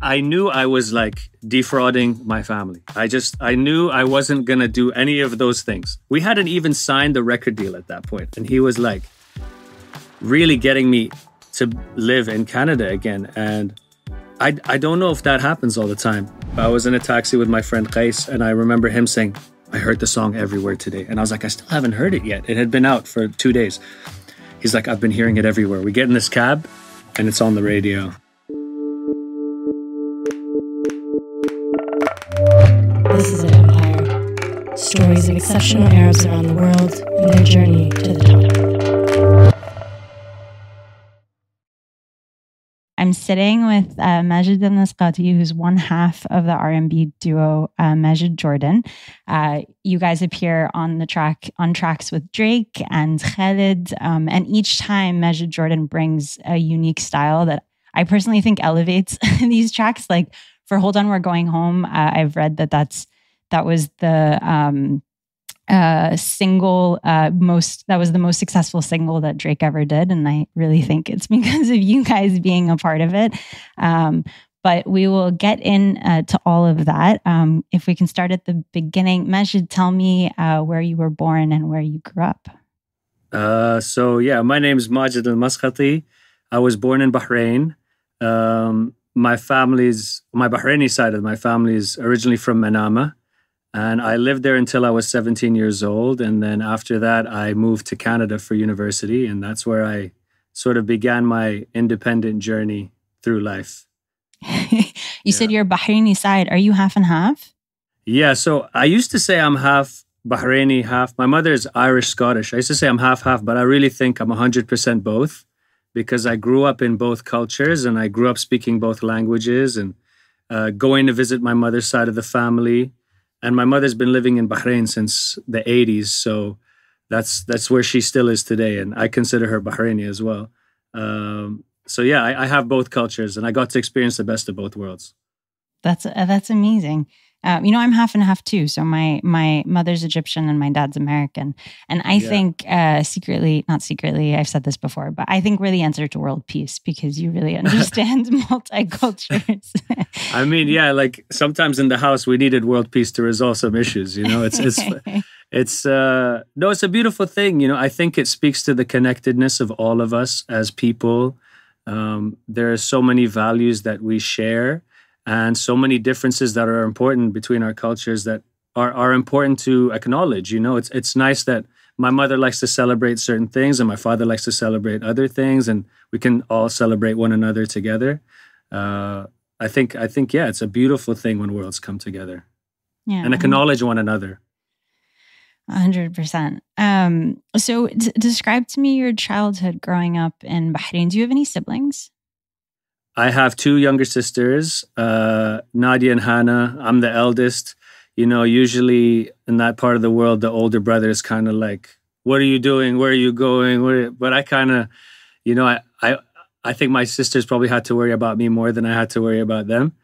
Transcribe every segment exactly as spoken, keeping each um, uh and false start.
I knew I was like defrauding my family. I just, I knew I wasn't going to do any of those things. We hadn't even signed the record deal at that point. And he was like really getting me to live in Canada again. And I, I don't know if that happens all the time. I was in a taxi with my friend Qais and I remember him saying, I heard the song everywhere today. And I was like, I still haven't heard it yet. It had been out for two days. He's like, I've been hearing it everywhere. We get in this cab and it's on the radio. This is an empire. Stories of exceptional Arabs around the world and their journey to the top. I'm sitting with uh, Majid Al-Maskati, who's one half of the R and B duo uh, Majid Jordan. Uh, you guys appear on the track on tracks with Drake and Khalid, um, and each time Majid Jordan brings a unique style that I personally think elevates these tracks. Like, for Hold On, We're Going Home, uh, I've read that that's, that was the um, uh, single uh, most, that was the most successful single that Drake ever did. And I really think it's because of you guys being a part of it. Um, but we will get in uh, to all of that. Um, if we can start at the beginning, Majid, tell me uh, where you were born and where you grew up. Uh, so yeah, my name is Majid Al-Maskati. I was born in Bahrain. Um, My family's, my Bahraini side of my family is originally from Manama. And I lived there until I was seventeen years old. And then after that, I moved to Canada for university. And that's where I sort of began my independent journey through life. you yeah. said your Bahraini side. Are you half and half? Yeah. So I used to say I'm half Bahraini, half. My mother is Irish Scottish. I used to say I'm half, half, but I really think I'm one hundred percent both. Because I grew up in both cultures and I grew up speaking both languages and uh, going to visit my mother's side of the family. And my mother's been living in Bahrain since the eighties. So that's that's where she still is today. And I consider her Bahraini as well. Um, so yeah, I, I have both cultures and I got to experience the best of both worlds. That's uh, that's amazing. Um, you know, I'm half and half too. So my my mother's Egyptian and my dad's American. And I yeah. think uh, secretly, not secretly, I've said this before, but I think we're the answer to world peace because you really understand multi-cultures. I mean, yeah, like sometimes in the house we needed world peace to resolve some issues. You know, it's it's it's uh, no, it's a beautiful thing. You know, I think it speaks to the connectedness of all of us as people. Um, there are so many values that we share. And so many differences that are important between our cultures that are, are important to acknowledge. You know, it's it's nice that my mother likes to celebrate certain things and my father likes to celebrate other things, and we can all celebrate one another together. Uh, I think I think yeah, it's a beautiful thing when worlds come together, yeah, and acknowledge one another. one hundred percent. Um, so, d describe to me your childhood growing up in Bahrain. Do you have any siblings? I have two younger sisters, uh, Nadia and Hannah. I'm the eldest. You know, usually in that part of the world, the older brother is kind of like, what are you doing? Where are you going? Where? But I kind of, you know, I, I I think my sisters probably had to worry about me more than I had to worry about them.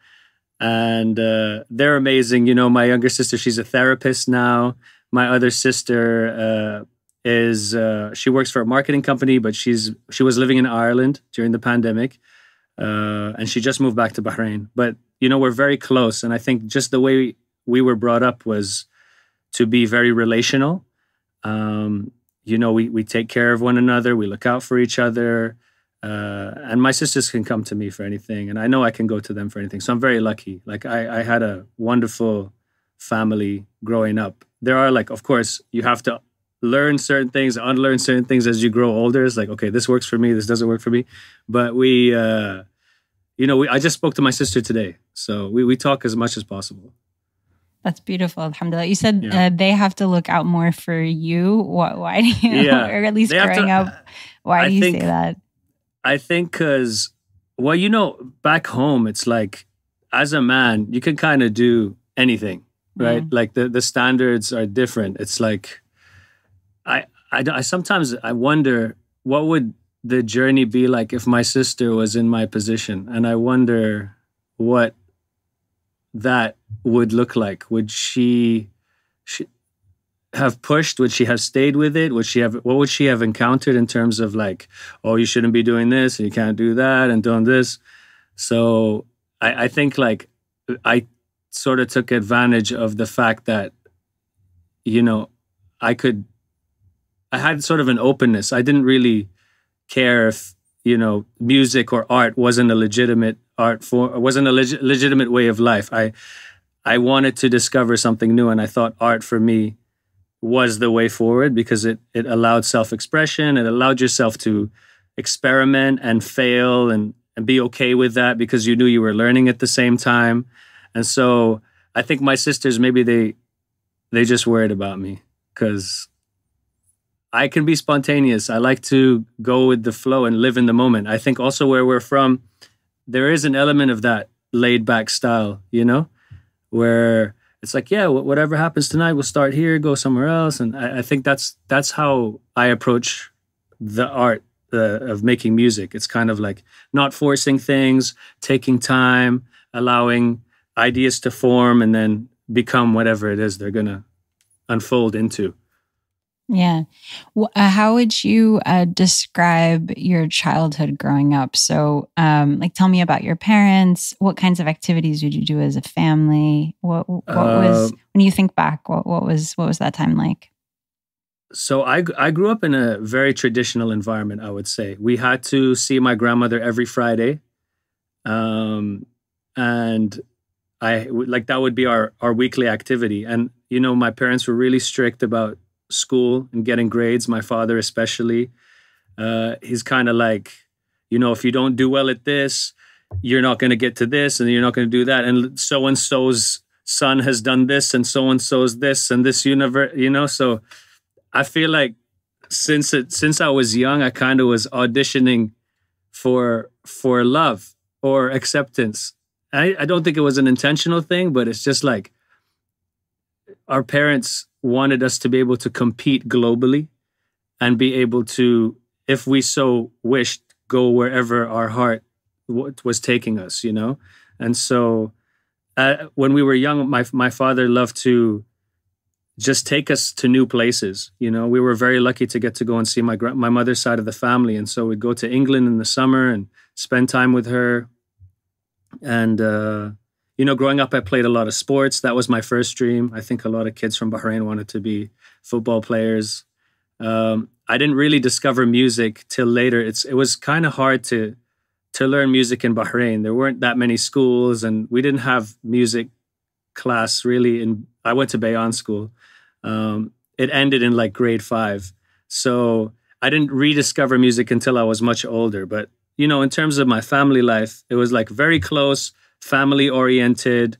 And uh, they're amazing. You know, my younger sister, she's a therapist now. My other sister uh, is, uh, she works for a marketing company, but she's she was living in Ireland during the pandemic. Uh, and she just moved back to Bahrain. But, you know, we're very close. And I think just the way we, we were brought up was to be very relational. Um, you know, we, we take care of one another. We look out for each other. Uh, and my sisters can come to me for anything. And I know I can go to them for anything. So I'm very lucky. Like, I, I had a wonderful family growing up. There are, like, of course, you have to learn certain things, unlearn certain things as you grow older. It's like, okay, this works for me, this doesn't work for me. But we, uh, you know, we, I just spoke to my sister today. So we, we talk as much as possible. That's beautiful, alhamdulillah. You said yeah. uh, they have to look out more for you. Why, why do you, yeah. or at least they growing to, up, why I do you think, say that? I think because, well, you know, back home, it's like, as a man, you can kind of do anything, right? Mm. Like the, the standards are different. It's like, I, I, I sometimes I wonder what would the journey be like if my sister was in my position, and I wonder what that would look like. Would she, she have pushed? Would she have stayed with it? Would she have? What would she have encountered in terms of like, oh, you shouldn't be doing this, and you can't do that, and doing this? So I, I think like I sort of took advantage of the fact that, you know, I could, I had sort of an openness. I didn't really care if, you know, music or art wasn't a legitimate art form, wasn't a leg legitimate way of life. I, I wanted to discover something new, and I thought art for me was the way forward because it, it allowed self-expression. It allowed yourself to experiment and fail and, and be okay with that because you knew you were learning at the same time. And so I think my sisters, maybe they, they just worried about me because I can be spontaneous. I like to go with the flow and live in the moment. I think also where we're from, there is an element of that laid back style, you know, where it's like, yeah, whatever happens tonight, we'll start here, go somewhere else. And I, I think that's, that's how I approach the art uh, of making music. It's kind of like not forcing things, taking time, allowing ideas to form and then become whatever it is they're going to unfold into. Yeah. Well, uh, how would you uh, describe your childhood growing up? So um, like, tell me about your parents. What kinds of activities would you do as a family? What, what uh, was, when you think back, what, what was, what was that time like? So I, I grew up in a very traditional environment, I would say. We had to see my grandmother every Friday. Um, and I like, that would be our, our weekly activity. And, you know, my parents were really strict about school and getting grades. My father especially, uh, he's kind of like, you know, if you don't do well at this, you're not going to get to this and you're not going to do that. And so-and-so's son has done this and so-and-so's this and this universe, you know? So I feel like since it, since I was young, I kind of was auditioning for, for love or acceptance. I, I don't think it was an intentional thing, but it's just like our parents wanted us to be able to compete globally and be able to, if we so wished, go wherever our heart w was taking us, you know? And so uh, when we were young, my, my father loved to just take us to new places. You know, we were very lucky to get to go and see my, my mother's side of the family. And so we'd go to England in the summer and spend time with her. And, uh, you know, growing up, I played a lot of sports. That was my first dream. I think a lot of kids from Bahrain wanted to be football players. Um, I didn't really discover music till later. It's, it was kind of hard to, to learn music in Bahrain. There weren't that many schools and we didn't have music class really. In, I went to Bayan school. Um, it ended in like grade five. So I didn't rediscover music until I was much older. But, you know, in terms of my family life, it was like very close, family oriented,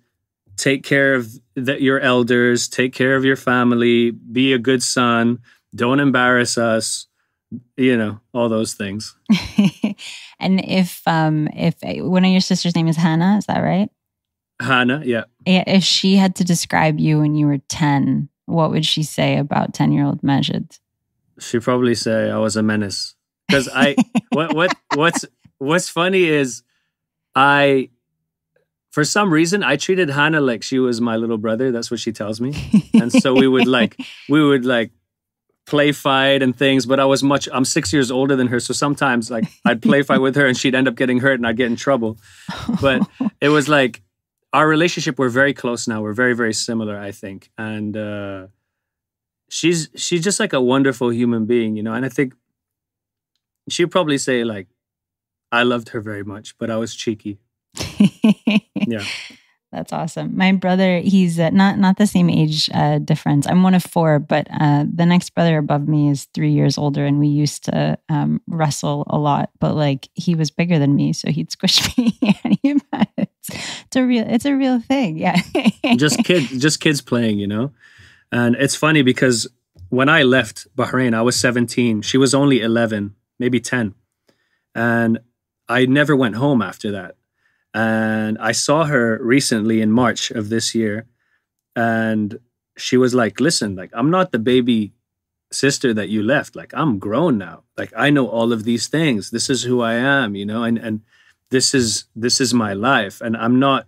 take care of the, your elders, take care of your family, be a good son, don't embarrass us, you know, all those things. And if, um, if one of your sisters' name is Hannah, is that right? Hannah, yeah. If she had to describe you when you were ten, what would she say about ten-year-old Majid? She'd probably say I was a menace. Because I, what, what, what's, what's funny is I, for some reason, I treated Hannah like she was my little brother. That's what she tells me. And so we would like, we would like play fight and things, but I was much, I'm six years older than her. So sometimes like I'd play fight with her and she'd end up getting hurt and I'd get in trouble. But it was like, our relationship, we're very close now. We're very, very similar, I think. And uh, she's, she's just like a wonderful human being, you know? And I think she'd probably say like, I loved her very much, but I was cheeky. Yeah, that's awesome. My brother, he's uh, not not the same age uh, difference. I'm one of four, but uh, the next brother above me is three years older, and we used to um, wrestle a lot. But like, he was bigger than me, so he'd squish me. it's, it's a real, it's a real thing. Yeah, just kids, just kids playing, you know. And it's funny because when I left Bahrain, I was seventeen. She was only eleven, maybe ten, and I never went home after that. And I saw her recently in March of this year. And she was like, listen, like, I'm not the baby sister that you left. Like, I'm grown now. Like, I know all of these things. This is who I am, you know, and, and this is, this is my life. And I'm not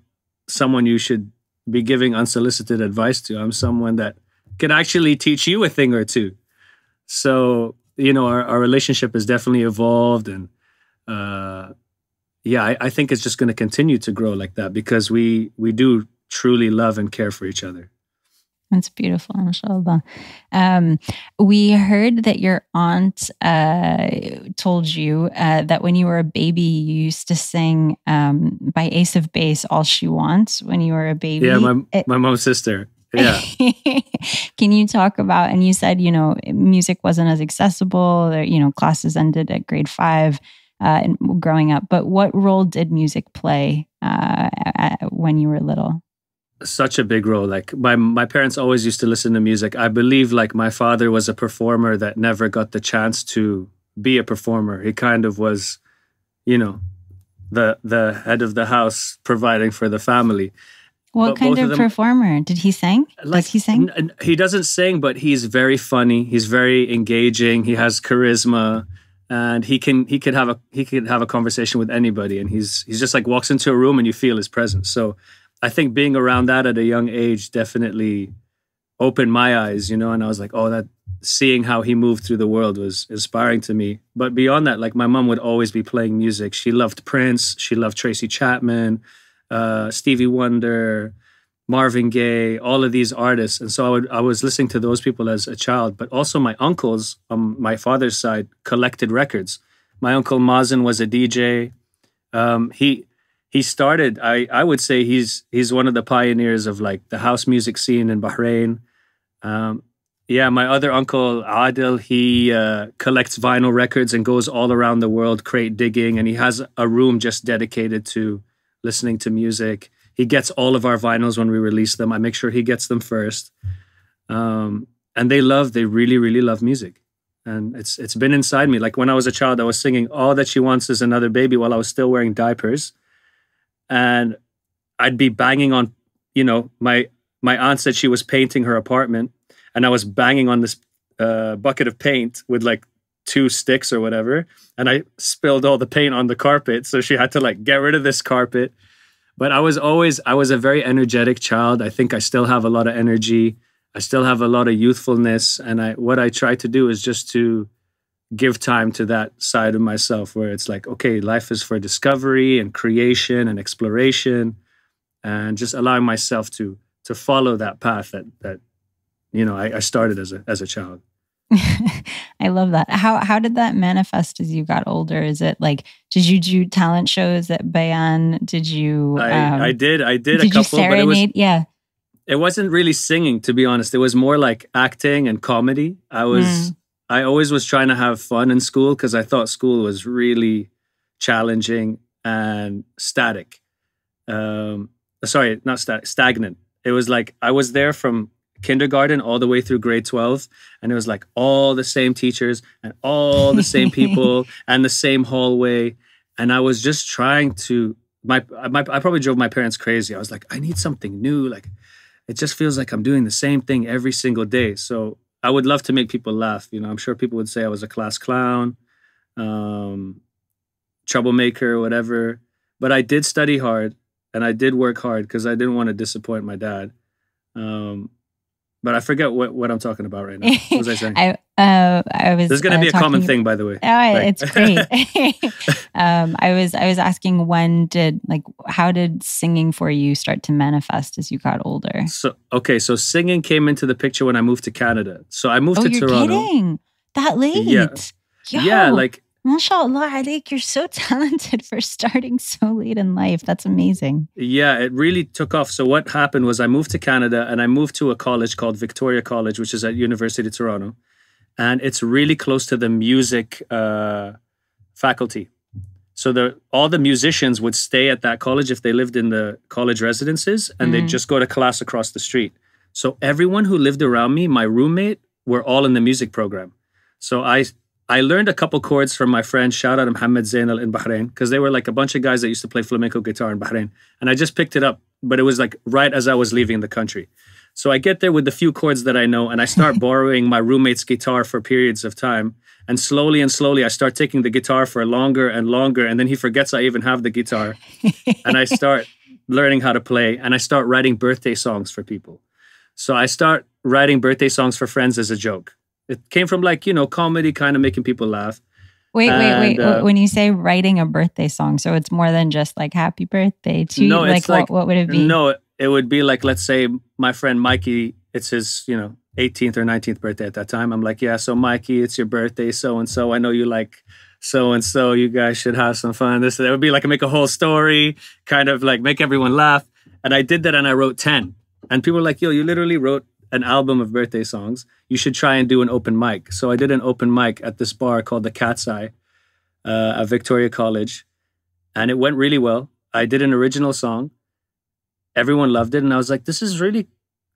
someone you should be giving unsolicited advice to. I'm someone that can actually teach you a thing or two. So, you know, our, our relationship has definitely evolved and, uh, yeah, I, I think it's just going to continue to grow like that because we we do truly love and care for each other. That's beautiful, mashallah. Um, we heard that your aunt uh, told you uh, that when you were a baby, you used to sing um, by Ace of Base, All She Wants, when you were a baby. Yeah, my, it, my mom's sister. Yeah. Can you talk about, and you said, you know, music wasn't as accessible, or, you know, classes ended at grade five uh, and growing up, but what role did music play uh, when you were little? Such a big role. Like my my parents always used to listen to music. I believe like my father was a performer that never got the chance to be a performer. He kind of was, you know, the the head of the house providing for the family. What but kind of, of them, performer? Did he sing? Like, Does he sing? N he doesn't sing, but he's very funny. He's very engaging. He has charisma. And he can he can have a he can have a conversation with anybody. And he's he's just like walks into a room and you feel his presence. So I think being around that at a young age definitely opened my eyes, you know, and I was like, oh, that seeing how he moved through the world was inspiring to me. But beyond that, like my mom would always be playing music. She loved Prince. She loved Tracy Chapman, uh, Stevie Wonder, Marvin Gaye, all of these artists. And so I, would, I was listening to those people as a child, but also my uncles on my father's side collected records. My uncle Mazen was a D J. Um, he... He started, I, I would say he's he's one of the pioneers of like the house music scene in Bahrain. Um, yeah, my other uncle, Adil, he uh, collects vinyl records and goes all around the world, crate digging. And he has a room just dedicated to listening to music. He gets all of our vinyls when we release them. I make sure he gets them first. Um, and they love, they really, really love music. And it's it's been inside me. Like when I was a child, I was singing All That She Wants Is Another Baby while I was still wearing diapers. And I'd be banging on, you know, my my aunt said she was painting her apartment, and I was banging on this uh, bucket of paint with like two sticks or whatever, and I spilled all the paint on the carpet, so she had to like get rid of this carpet. But I was always, I was a very energetic child. I think I still have a lot of energy. I still have a lot of youthfulness, and I what I try to do is just to give time to that side of myself where it's like, okay, life is for discovery and creation and exploration, and just allowing myself to to follow that path that that you know I, I started as a as a child. I love that. How how did that manifest as you got older? Is it like did you do talent shows at Bayan? Did you? I, um, I did. I did, did a couple. Did you serenade? But it was, yeah. It wasn't really singing, to be honest. It was more like acting and comedy. I was. Mm. I always was trying to have fun in school because I thought school was really challenging and static. Um, sorry, not static, stagnant. It was like I was there from kindergarten all the way through grade twelve. And it was like all the same teachers and all the same people and the same hallway. And I was just trying to, my, my, I probably drove my parents crazy. I was like, I need something new. Like, it just feels like I'm doing the same thing every single day. So I would love to make people laugh. You know, I'm sure people would say I was a class clown, um, troublemaker or whatever. But I did study hard and I did work hard because I didn't want to disappoint my dad. Um, but I forget what, what I'm talking about right now. What was I saying? I, uh, I was, There's going to uh, be a common thing, by the way. Oh, like, it's great. um, I was I was asking when did, like, how did singing for you start to manifest as you got older? So okay, so singing came into the picture when I moved to Canada. So I moved oh, to you're Toronto. Kidding. That late? Yeah, Yo, yeah like. Mashallah, Alik, you're so talented for starting so late in life. That's amazing. Yeah, it really took off. So what happened was I moved to Canada and I moved to a college called Victoria College, which is at University of Toronto. And it's really close to the music uh, faculty. So the, all the musicians would stay at that college if they lived in the college residences, and mm. they'd just go to class across the street. So everyone who lived around me, my roommate, were all in the music program. So I... I learned a couple chords from my friend, shout out to Mohamed Zainal in Bahrain, because they were like a bunch of guys that used to play flamenco guitar in Bahrain. And I just picked it up, but it was like right as I was leaving the country. So I get there with the few chords that I know and I start borrowing my roommate's guitar for periods of time. And slowly and slowly, I start taking the guitar for longer and longer. And then he forgets I even have the guitar. And I start learning how to play and I start writing birthday songs for people. So I start writing birthday songs for friends as a joke. It came from like, you know, comedy, kind of making people laugh. Wait, and, wait, wait. Uh, when you say writing a birthday song, so it's more than just like happy birthday to you? No, like, it's like, what, what would it be? No, it would be like, let's say my friend Mikey, it's his, you know, eighteenth or nineteenth birthday at that time. I'm like, yeah, so Mikey, it's your birthday, so-and-so. I know you like so-and-so. You guys should have some fun. This, that would be like a make a whole story, kind of like make everyone laugh. And I did that and I wrote ten. And people were like, yo, you literally wrote an album of birthday songs. You should try and do an open mic. So I did an open mic at this bar called The Cat's Eye uh, at Victoria College. And it went really well. I did an original song. Everyone loved it. And I was like, this is really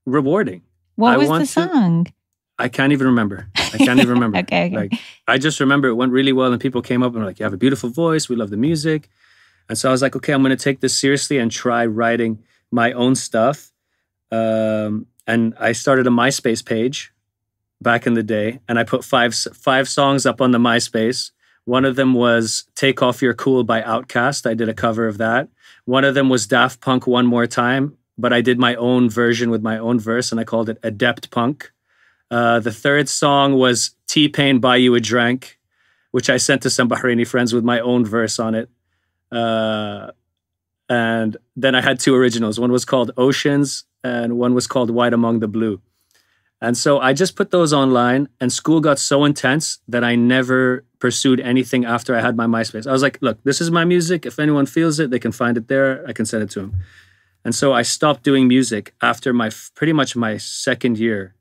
rewarding. What I was the song? To, I can't even remember. I can't even remember. okay, okay. Like, I just remember it went really well and people came up and were like, you have a beautiful voice. We love the music. And so I was like, okay, I'm going to take this seriously and try writing my own stuff. Um, and I started a MySpace page back in the day and I put five five songs up on the MySpace. One of them was Take Off Your Cool by OutKast. I did a cover of that. One of them was Daft Punk One More Time. But I did my own version with my own verse and I called it Adept Punk. Uh, the third song was T-Pain Buy You a Drink, which I sent to some Bahraini friends with my own verse on it. Uh, and then I had two originals. One was called Oceans and one was called White Among the Blue. And so I just put those online and school got so intense that I never pursued anything after I had my MySpace. I was like, look, this is my music. If anyone feels it, they can find it there. I can send it to them. And so I stopped doing music after my pretty much my second year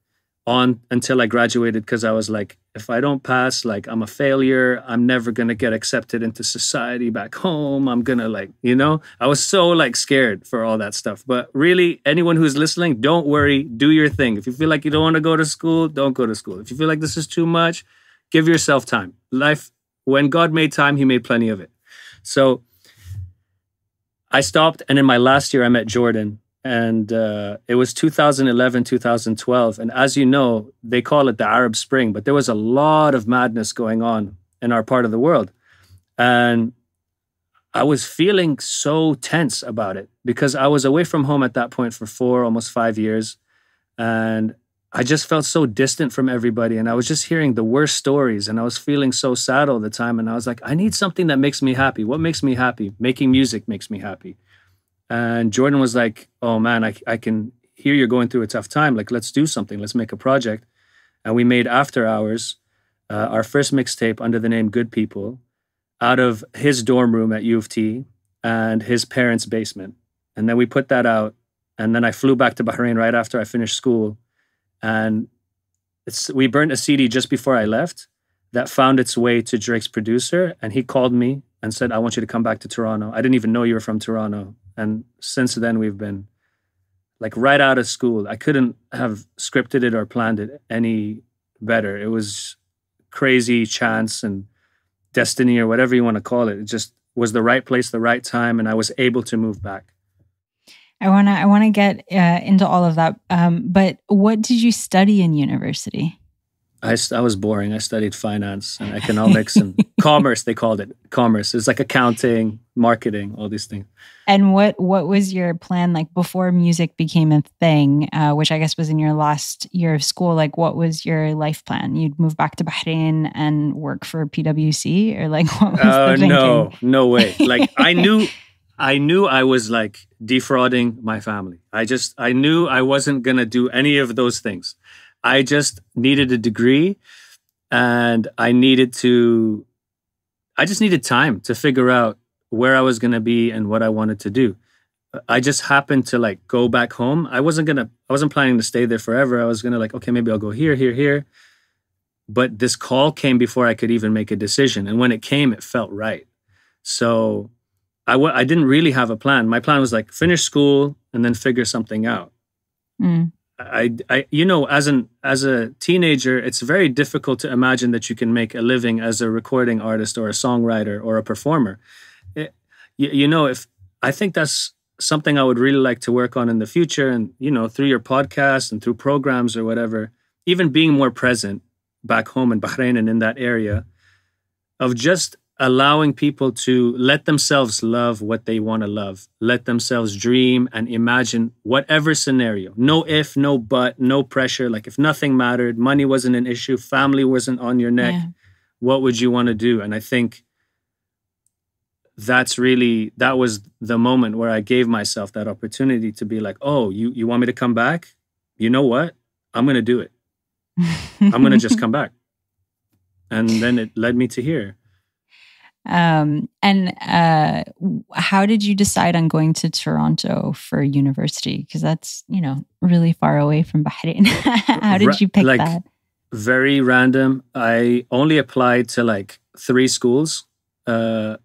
on until I graduated because I was like, if I don't pass, like I'm a failure. I'm never going to get accepted into society back home. I'm going to like, you know, I was so like scared for all that stuff. But really, anyone who's listening, don't worry. Do your thing. If you feel like you don't want to go to school, don't go to school. If you feel like this is too much, give yourself time. Life, when God made time, he made plenty of it. So I stopped, and in my last year, I met Jordan, and uh, it was two thousand eleven, two thousand twelve. And as you know, they call it the Arab Spring, but there was a lot of madness going on in our part of the world. And I was feeling so tense about it because I was away from home at that point for four, almost five years. And I just felt so distant from everybody. And I was just hearing the worst stories and I was feeling so sad all the time. And I was like, I need something that makes me happy. What makes me happy? Making music makes me happy. And Jordan was like, oh man, I, I can hear you're going through a tough time. Like, let's do something. Let's make a project. And we made After Hours, uh, our first mixtape under the name Good People, out of his dorm room at U of T and his parents' basement. And then we put that out. And then I flew back to Bahrain right after I finished school. And it's, we burned a C D just before I left that found its way to Drake's producer. And he called me and said, I want you to come back to Toronto. I didn't even know you were from Toronto. And since then, we've been like right out of school. I couldn't have scripted it or planned it any better. It was crazy chance and destiny or whatever you want to call it. It just was the right place, the right time. And I was able to move back. I wanna, I wanna get uh, into all of that. Um, but what did you study in university? I, I was boring. I studied finance and economics and commerce. They called it commerce. It's like accounting, marketing, all these things. And what what was your plan like before music became a thing, uh, which I guess was in your last year of school? Like, what was your life plan? You'd move back to Bahrain and work for P W C, or like what was uh, the no, thinking? No way. Like I knew. I knew I was like defrauding my family. I just, I knew I wasn't going to do any of those things. I just needed a degree and I needed to, I just needed time to figure out where I was going to be and what I wanted to do. I just happened to like go back home. I wasn't going to, I wasn't planning to stay there forever. I was going to like, okay, maybe I'll go here, here, here. But this call came before I could even make a decision. And when it came, it felt right. So I, w I didn't really have a plan. My plan was like finish school and then figure something out. Mm. I, I, you know, as an as a teenager, it's very difficult to imagine that you can make a living as a recording artist or a songwriter or a performer. It, you, you know, if I think that's something I would really like to work on in the future, and you know, through your podcast and through programs or whatever, even being more present back home in Bahrain and in that area of just allowing people to let themselves love what they want to love. Let themselves dream and imagine whatever scenario. No if, no but, no pressure. Like if nothing mattered, money wasn't an issue, family wasn't on your neck. Yeah. what would you want to do? And I think that's really, that was the moment where I gave myself that opportunity to be like, oh, you, you want me to come back? You know what? I'm going to do it. I'm going to just come back. And then it led me to here. Um, and uh, how did you decide on going to Toronto for university? Because that's, you know, really far away from Bahrain. How did you pick like, that? Very random. I only applied to like three schools. Uh,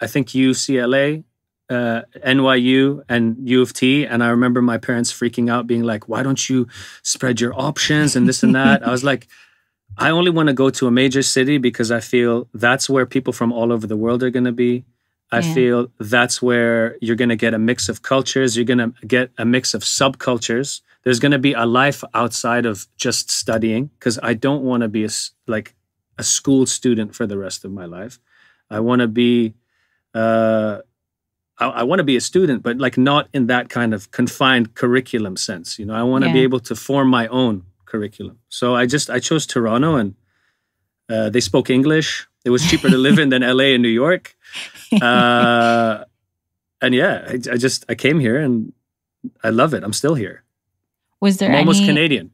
I think U C L A, uh, N Y U, and U of T. And I remember my parents freaking out, being like, why don't you spread your options and this and that? I was like, I only want to go to a major city because I feel that's where people from all over the world are going to be. I yeah. feel that's where you're going to get a mix of cultures. You're going to get a mix of subcultures. There's going to be a life outside of just studying, because I don't want to be a, like a school student for the rest of my life. I want to be, uh, I, I want to be a student, but like not in that kind of confined curriculum sense. You know, I want to yeah. be able to form my own curriculum. So I just, I chose Toronto, and uh, they spoke English. It was cheaper to live in than L A and New York. Uh, and yeah, I, I just, I came here and I love it. I'm still here. Was there I'm any... almost Canadian.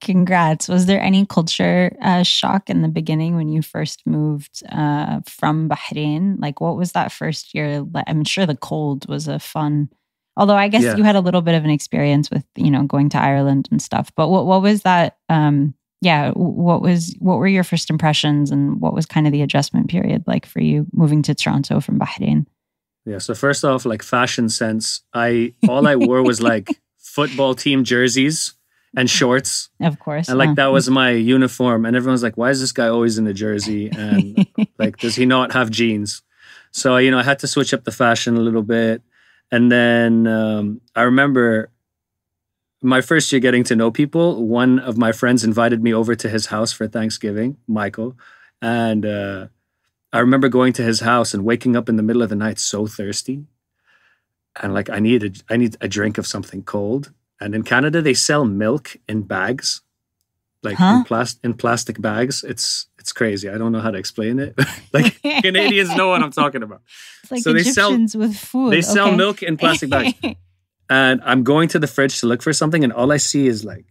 Congrats. Was there any culture uh, shock in the beginning when you first moved uh, from Bahrain? Like, what was that first year? I'm sure the cold was a fun... Although I guess yeah. you had a little bit of an experience with, you know, going to Ireland and stuff. But what what was that? Um, yeah, what was what were your first impressions, and what was kind of the adjustment period like for you moving to Toronto from Bahrain? Yeah, so first off, like fashion sense, I all I wore was like football team jerseys and shorts. Of course. And like oh. that was my uniform. And everyone's like, why is this guy always in a jersey? And like, does he not have jeans? So, you know, I had to switch up the fashion a little bit. And then um, I remember my first year getting to know people, one of my friends invited me over to his house for Thanksgiving, Michael. And uh, I remember going to his house and waking up in the middle of the night so thirsty. And like, I needed, I need a drink of something cold. And in Canada, they sell milk in bags, like huh? in, plas in plastic bags. It's it's crazy. I don't know how to explain it. Like Canadians know what I'm talking about. It's like so Egyptians they sell, with food. They okay. sell milk in plastic bags. And I'm going to the fridge to look for something, and all I see is like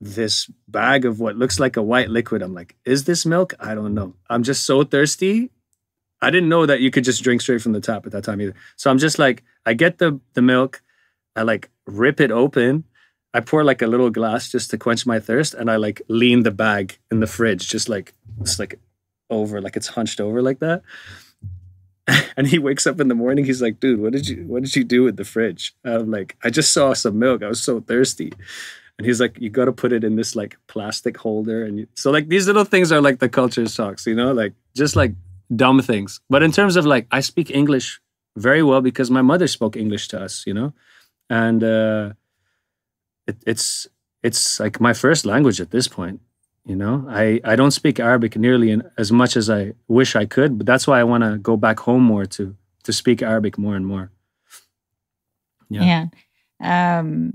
this bag of what looks like a white liquid. I'm like, is this milk? I don't know. I'm just so thirsty. I didn't know that you could just drink straight from the tap at that time either. So I'm just like, I get the the milk. I like rip it open. I pour like a little glass just to quench my thirst, and I like lean the bag in the fridge, just like it's like over, like it's hunched over like that. And he wakes up in the morning. He's like, "Dude, what did you what did you do with the fridge?" I'm like, "I just saw some milk. I was so thirsty." And he's like, "You got to put it in this like plastic holder." And you, so like these little things are like the culture shocks, you know, like just like dumb things. But in terms of like, I speak English very well because my mother spoke English to us, you know, and. uh It, it's it's like my first language at this point, you know. I, I don't speak Arabic nearly in, as much as I wish I could, but that's why I want to go back home more to to speak Arabic more and more. Yeah, yeah, um,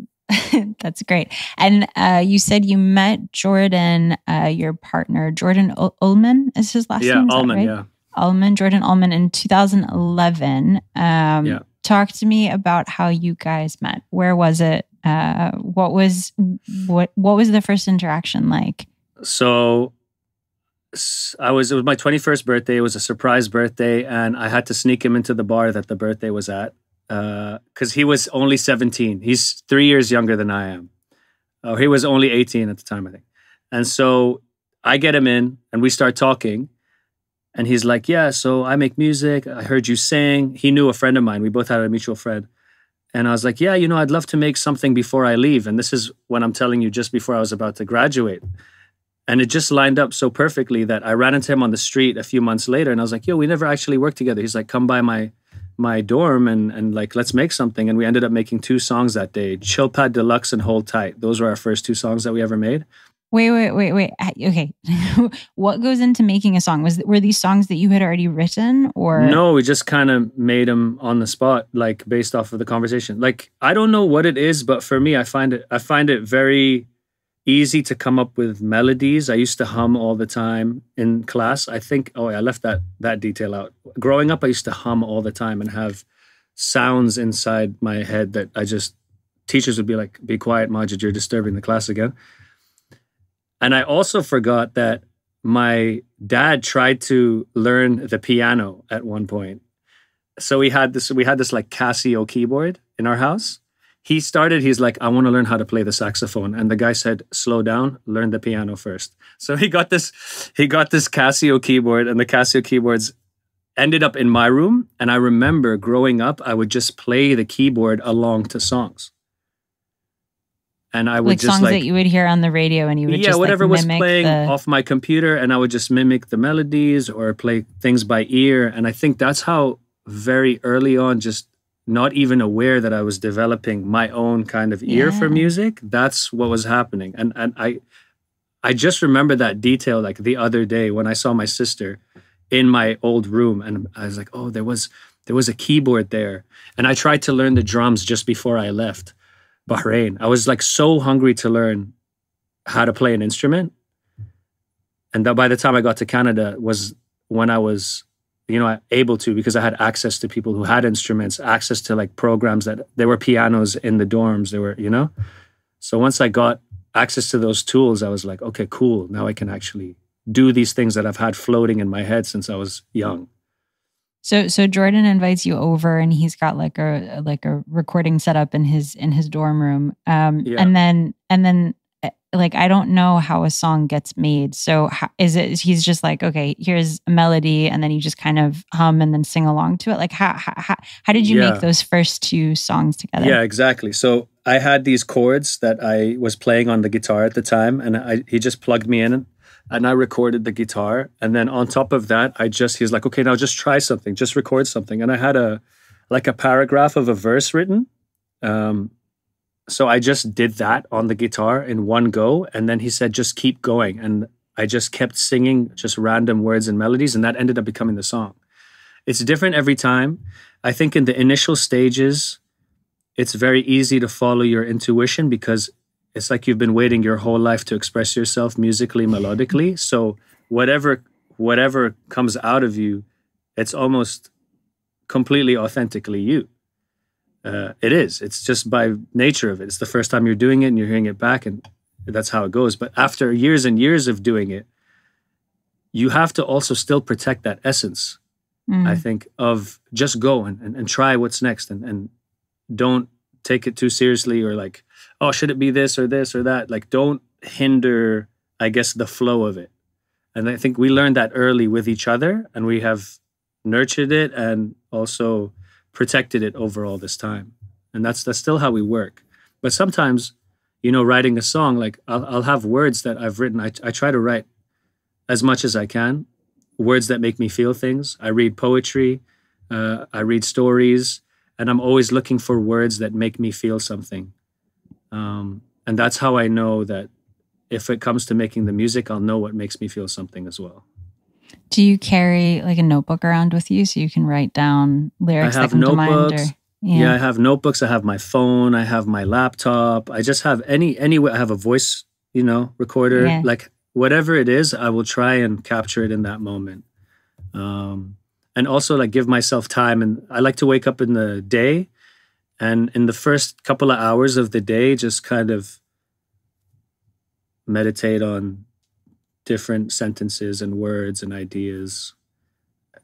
that's great. And uh, you said you met Jordan, uh, your partner, Jordan Ullman is his last yeah, name. Yeah, Ullman. Right? Yeah, Ullman, Jordan Ullman in two thousand eleven. Um, yeah. Talk to me about how you guys met. Where was it? Uh, what was what what was the first interaction like? So, I was it was my twenty-first birthday. It was a surprise birthday, and I had to sneak him into the bar that the birthday was at because uh, he was only seventeen. He's three years younger than I am. Oh, he was only eighteen at the time, I think. And so I get him in, and we start talking. And he's like, "Yeah, so I make music. I heard you sing." He knew a friend of mine. We both had a mutual friend. And I was like, yeah, you know, I'd love to make something before I leave. And this is when I'm telling you, just before I was about to graduate. And it just lined up so perfectly that I ran into him on the street a few months later. And I was like, yo, we never actually worked together. He's like, come by my my dorm and, and like, let's make something. And we ended up making two songs that day, Chill Pad Deluxe and Hold Tight. Those were our first two songs that we ever made. Wait, wait, wait, wait. Okay. What goes into making a song? Was Were these songs that you had already written or? No, we just kind of made them on the spot, like based off of the conversation. Like, I don't know what it is, but for me, I find it, I find it very easy to come up with melodies. I used to hum all the time in class. I think, oh, I left that that detail out. Growing up, I used to hum all the time and have sounds inside my head that I just, teachers would be like, be quiet, Majid, you're disturbing the class again. And I also forgot that my dad tried to learn the piano at one point. So we had this, we had this like Casio keyboard in our house. He started, he's like, I want to learn how to play the saxophone. And the guy said, slow down, learn the piano first. So he got this, he got this Casio keyboard, and the Casio keyboards ended up in my room. And I remember growing up, I would just play the keyboard along to songs. And I would like just songs like songs that you would hear on the radio, and you would yeah, just whatever like mimic was playing the... off my computer, and I would just mimic the melodies or play things by ear. And I think that's how very early on, just not even aware that I was developing my own kind of ear yeah. for music. That's what was happening. And and I I just remember that detail like the other day when I saw my sister in my old room, and I was like, oh, there was there was a keyboard there. And I tried to learn the drums just before I left Bahrain. I was like so hungry to learn how to play an instrument. And that by the time I got to Canada was when I was, you know, able to, because I had access to people who had instruments, access to like programs that there were pianos in the dorms. There were, you know, so once I got access to those tools, I was like, okay, cool. Now I can actually do these things that I've had floating in my head since I was young. So, so Jordan invites you over, and he's got like a like a recording set up in his in his dorm room, um, yeah. and then and then like I don't know how a song gets made. So how, is it? He's just like, okay, here's a melody, and then you just kind of hum and then sing along to it. Like how how how did you yeah. make those first two songs together? Yeah, exactly. So I had these chords that I was playing on the guitar at the time, and I, he just plugged me in. And I recorded the guitar. And then on top of that, I just, he's like, okay, now just try something, just record something. And I had a, like a paragraph of a verse written. Um, so I just did that on the guitar in one go. And then he said, just keep going. And I just kept singing just random words and melodies. And that ended up becoming the song. It's different every time. I think in the initial stages, it's very easy to follow your intuition, because it's like you've been waiting your whole life to express yourself musically, melodically. So whatever whatever comes out of you, it's almost completely authentically you. Uh, it is. It's just by nature of it. It's the first time you're doing it and you're hearing it back, and that's how it goes. But after years and years of doing it, you have to also still protect that essence, mm. I think, of just go and, and, and try what's next, and, and don't take it too seriously, or like, oh, should it be this or this or that? Like, don't hinder, I guess, the flow of it. And I think we learned that early with each other, and we have nurtured it and also protected it over all this time. And that's that's still how we work. But sometimes, you know, writing a song, like I'll, I'll have words that I've written. I, I try to write as much as I can, words that make me feel things. I read poetry, uh, I read stories, and I'm always looking for words that make me feel something. Um, and that's how I know that if it comes to making the music, I'll know what makes me feel something as well. Do you carry like a notebook around with you so you can write down lyrics? I have that come notebooks. To mind, or, yeah. yeah, I have notebooks. I have my phone. I have my laptop. I just have any, any way. I have a voice, you know, recorder, yeah. like whatever it is, I will try and capture it in that moment. Um, and also like give myself time. And I like to wake up in the day, and in the first couple of hours of the day, just kind of meditate on different sentences and words and ideas,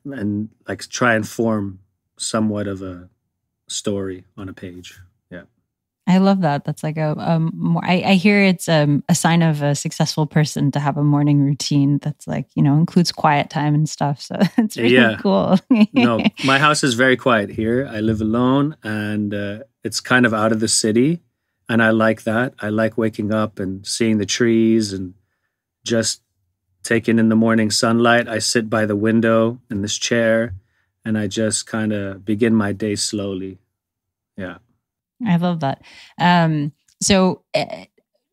and like try and form somewhat of a story on a page. Yeah. I love that. That's like a, um, I, I hear it's um, a sign of a successful person to have a morning routine that's like, you know, includes quiet time and stuff. So it's really yeah. cool. No, my house is very quiet here. I live alone, and uh, it's kind of out of the city. And I like that. I like waking up and seeing the trees and just taking in the morning sunlight. I sit by the window in this chair, and I just kind of begin my day slowly. Yeah. I love that. Um, so uh,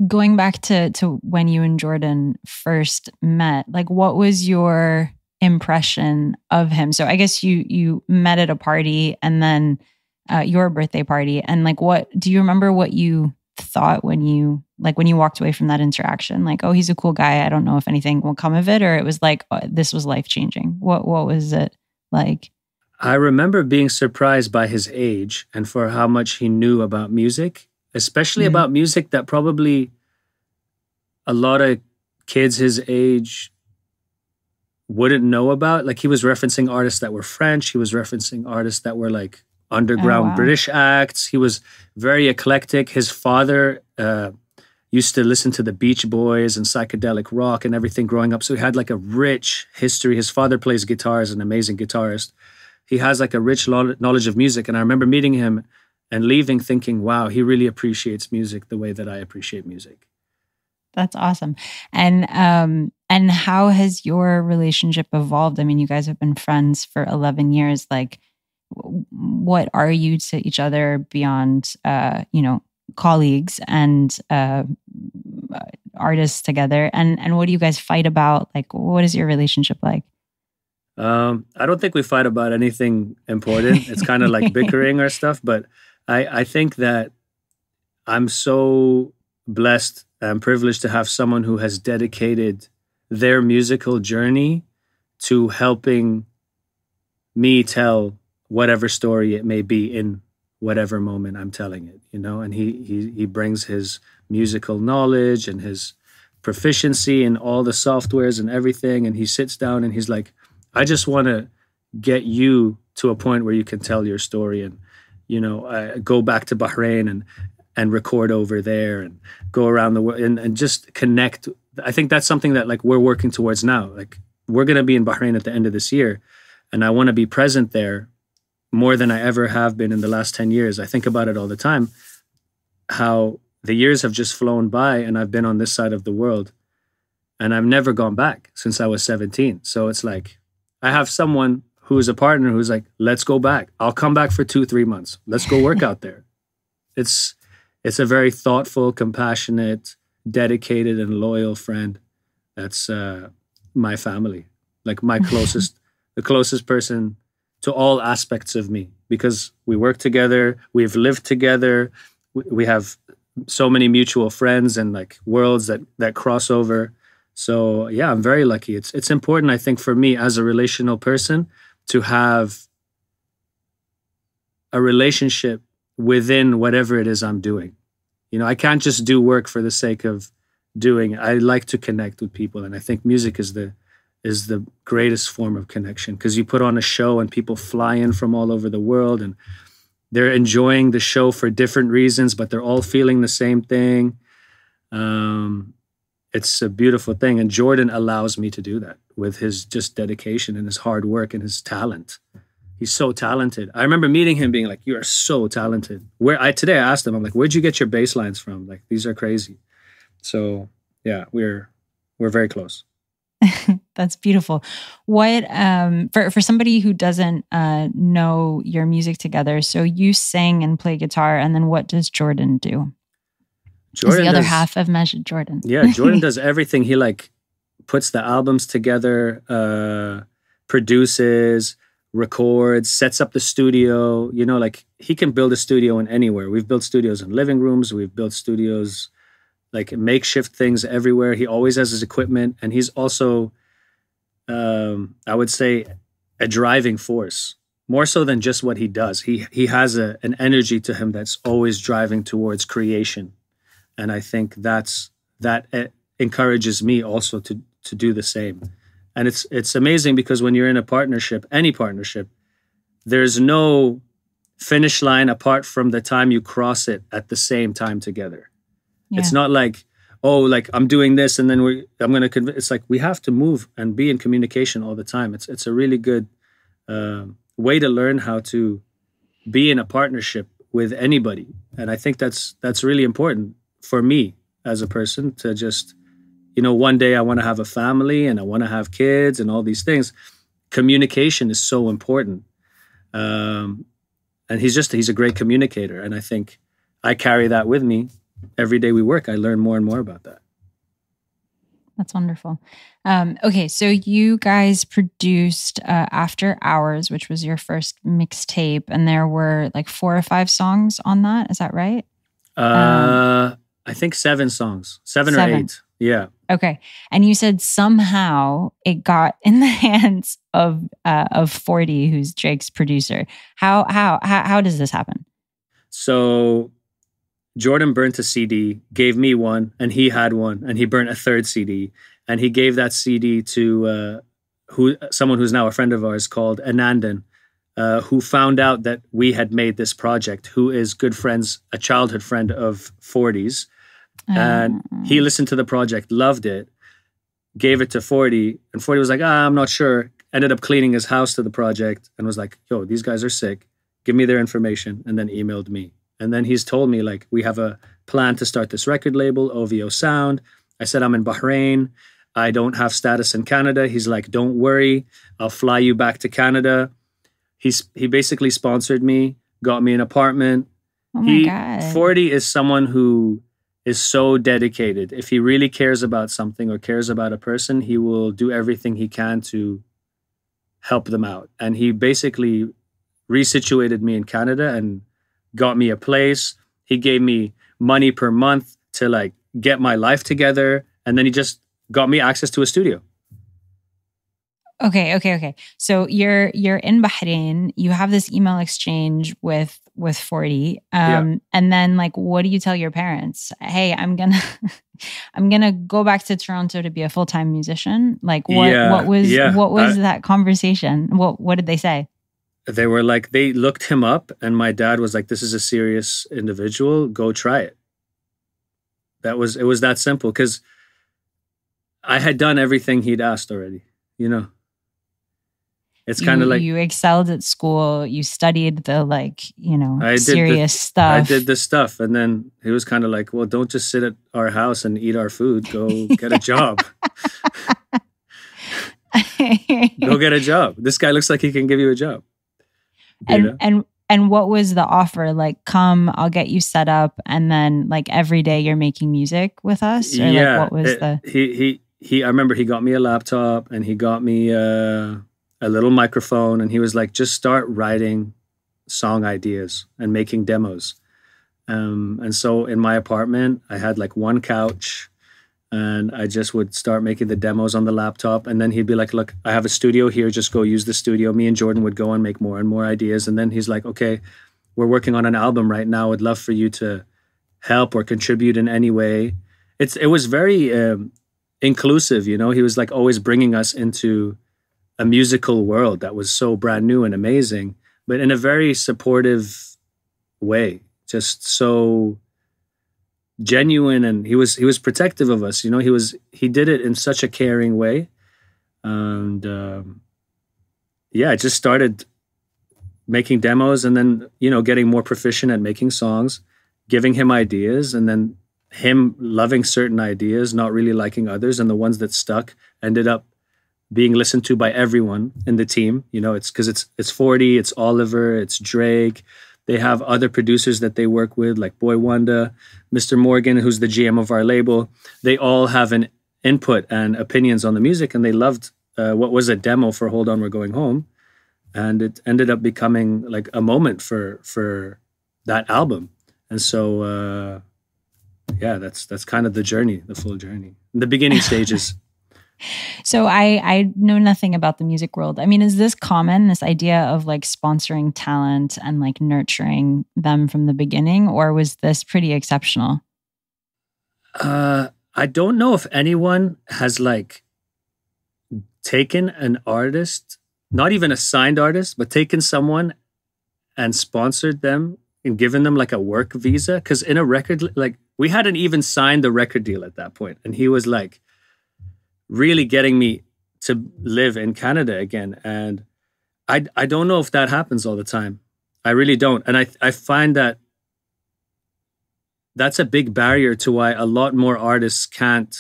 going back to, to when you and Jordan first met, like what was your impression of him? So I guess you, you met at a party, and then uh, your birthday party, and like, what do you remember what you thought when you, like when you walked away from that interaction? Like, oh, he's a cool guy. I don't know if anything will come of it. Or it was like, oh, this was life-changing. What, what was it like? I remember being surprised by his age and for how much he knew about music, especially mm-hmm. about music that probably a lot of kids his age wouldn't know about. Like, he was referencing artists that were French. He was referencing artists that were like underground oh, wow. British acts. He was very eclectic. His father uh, used to listen to the Beach Boys and psychedelic rock and everything growing up. So he had like a rich history. His father plays guitar, is an amazing guitarist. He has like a rich knowledge of music. And I remember meeting him and leaving thinking, wow, he really appreciates music the way that I appreciate music. That's awesome. And um, and how has your relationship evolved? I mean, you guys have been friends for eleven years. Like, what are you to each other beyond, uh, you know, colleagues and uh, artists together? And, and what do you guys fight about? Like, what is your relationship like? Um, I don't think we fight about anything important. It's kind of like bickering or stuff, but I, I think that I'm so blessed and privileged to have someone who has dedicated their musical journey to helping me tell whatever story it may be in whatever moment I'm telling it, you know? And he, he, he brings his musical knowledge and his proficiency and all the softwares and everything. And he sits down and he's like, I just want to get you to a point where you can tell your story and, you know, uh, go back to Bahrain and, and record over there and go around the world and, and just connect. I think that's something that like we're working towards now. Like, we're going to be in Bahrain at the end of this year, and I want to be present there more than I ever have been in the last ten years. I think about it all the time, how the years have just flown by and I've been on this side of the world and I've never gone back since I was seventeen. So it's like, I have someone who is a partner who's like, let's go back. I'll come back for two, three months. Let's go work out there. It's it's a very thoughtful, compassionate, dedicated, and loyal friend. That's uh, my family. Like my closest, the closest person to all aspects of me, because we work together, we've lived together, we, we have so many mutual friends and like worlds that that cross over. So yeah, I'm very lucky. It's it's important, I think, for me as a relational person to have a relationship within whatever it is I'm doing. You know, I can't just do work for the sake of doing it. I like to connect with people, and I think music is the is the greatest form of connection, because you put on a show and people fly in from all over the world and they're enjoying the show for different reasons, but they're all feeling the same thing. Um It's a beautiful thing. And Jordan allows me to do that with his just dedication and his hard work and his talent. He's so talented. I remember meeting him being like, you are so talented. Where I today I asked him, I'm like, where'd you get your bass lines from? Like, these are crazy. So yeah, we're we're very close. That's beautiful. What um for, for somebody who doesn't uh know your music together, so you sing and play guitar, and then what does Jordan do? Jordan the other does, half of Majid Jordan. Yeah, Jordan does everything. He like puts the albums together, uh, produces, records, sets up the studio. You know, like he can build a studio in anywhere. We've built studios in living rooms. We've built studios, like makeshift things everywhere. He always has his equipment. And he's also, um, I would say, a driving force. More so than just what he does. He, he has a, an energy to him that's always driving towards creation. And I think that's that encourages me also to to do the same. And it's it's amazing, because when you're in a partnership, any partnership, there's no finish line apart from the time you cross it at the same time together. Yeah. It's not like, oh, like I'm doing this and then we I'm going to it's like we have to move and be in communication all the time. It's it's a really good uh, way to learn how to be in a partnership with anybody. And I think that's that's really important for me as a person to just, you know, one day I want to have a family and I want to have kids and all these things. Communication is so important. Um, and he's just, he's a great communicator. And I think I carry that with me. Every day we work, I learn more and more about that. That's wonderful. Um, okay, so you guys produced uh, After Hours, which was your first mixtape. And there were like four or five songs on that. Is that right? Uh, um, I think seven songs, seven, seven. or eight. Yeah. Okay. And you said somehow it got in the hands of uh, of Forty, who's Drake's producer. How, how how how does this happen? So Jordan burnt a C D, gave me one, and he had one, and he burnt a third C D, and he gave that C D to uh, who someone who's now a friend of ours called Anandan, uh, who found out that we had made this project. Who is good friends, a childhood friend of Forty's. And he listened to the project, loved it, gave it to Forty, and Forty was like, ah, I'm not sure. Ended up cleaning his house to the project and was like, yo, these guys are sick. Give me their information. And then emailed me. And then he's told me, like, we have a plan to start this record label, O V O Sound. I said, I'm in Bahrain. I don't have status in Canada. He's like, don't worry. I'll fly you back to Canada. He's, he basically sponsored me, got me an apartment. Oh my he, God. Forty is someone who... is so dedicated. If he really cares about something or cares about a person, he will do everything he can to help them out. And he basically resituated me in Canada and got me a place. He gave me money per month to like get my life together. And then he just got me access to a studio. Okay, okay, okay. So you're you're in Bahrain. You have this email exchange with with Forty, um, yeah. and then like, what do you tell your parents? Hey, I'm gonna, I'm gonna go back to Toronto to be a full time musician. Like, what yeah, what was yeah. what was I, that conversation? What what did they say? They were like, they looked him up, and my dad was like, "This is a serious individual. Go try it." That was it. Was that simple? Because I had done everything he'd asked already. You know. It's kind of like you excelled at school. You studied the like, you know, I serious the, stuff. I did the stuff, and then he was kind of like, "Well, don't just sit at our house and eat our food. Go get a job. Go get a job. This guy looks like he can give you a job." You and know? and and what was the offer? Like, come, I'll get you set up, and then like every day you're making music with us. Or, yeah, like, what was it, the he he he? I remember he got me a laptop, and he got me. Uh, a little microphone, and he was like, just start writing song ideas and making demos. Um, and so in my apartment, I had like one couch, and I just would start making the demos on the laptop. And then he'd be like, look, I have a studio here, just go use the studio. Me and Jordan would go and make more and more ideas. And then he's like, okay, we're working on an album right now. I'd love for you to help or contribute in any way. It's, it was very um, inclusive, you know. He was like always bringing us into a musical world that was so brand new and amazing, but in a very supportive way, just so genuine. And he was, he was protective of us. You know, he was, he did it in such a caring way. And um, yeah, I just started making demos, and then, you know, getting more proficient at making songs, giving him ideas, and then him loving certain ideas, not really liking others. And the ones that stuck ended up being listened to by everyone in the team. You know, it's because it's it's Forty, it's Oliver, it's Drake. They have other producers that they work with, like Boy Wonder, Mister Morgan, who's the G M of our label. They all have an input and opinions on the music, and they loved uh, what was a demo for Hold On, We're Going Home. And it ended up becoming like a moment for for that album. And so, uh, yeah, that's that's kind of the journey, the full journey. The beginning stages. So I, I know nothing about the music world. I mean, is this common, this idea of like sponsoring talent and like nurturing them from the beginning, or was this pretty exceptional? Uh, I don't know if anyone has like taken an artist, not even a signed artist, but taken someone and sponsored them and given them like a work visa. Because in a record, like we hadn't even signed the record deal at that point. And he was like, really getting me to live in Canada again. And I I don't know if that happens all the time. I really don't. And I I find that that's a big barrier to why a lot more artists can't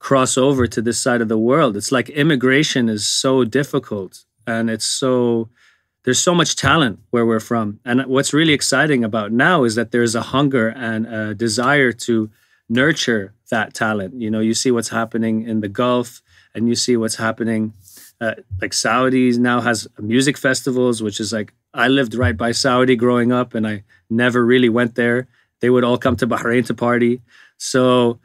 cross over to this side of the world. It's like immigration is so difficult, and it's so, there's so much talent where we're from. And what's really exciting about now is that there's a hunger and a desire to nurture that talent. You know, you see what's happening in the Gulf, and you see what's happening uh, like Saudi now has music festivals, which is like, I lived right by Saudi growing up, and I never really went there. They would all come to Bahrain to party. So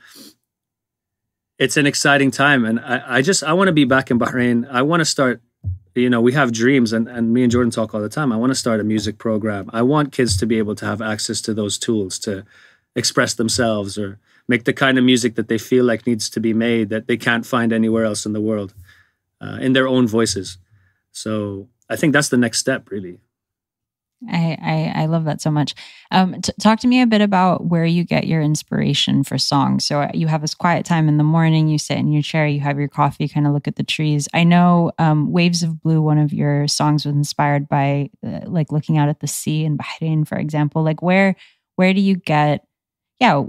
it's an exciting time. And I, I just, I want to be back in Bahrain. I want to start, you know, we have dreams, and, and me and Jordan talk all the time. I want to start a music program. I want kids to be able to have access to those tools to express themselves or make the kind of music that they feel like needs to be made that they can't find anywhere else in the world, uh, in their own voices. So I think that's the next step, really. I, I, I love that so much. Um, t- talk to me a bit about where you get your inspiration for songs. So you have this quiet time in the morning, you sit in your chair, you have your coffee, kind of look at the trees. I know um, Waves of Blue, one of your songs, was inspired by uh, like looking out at the sea in Bahrain, for example. Like where where do you get, yeah,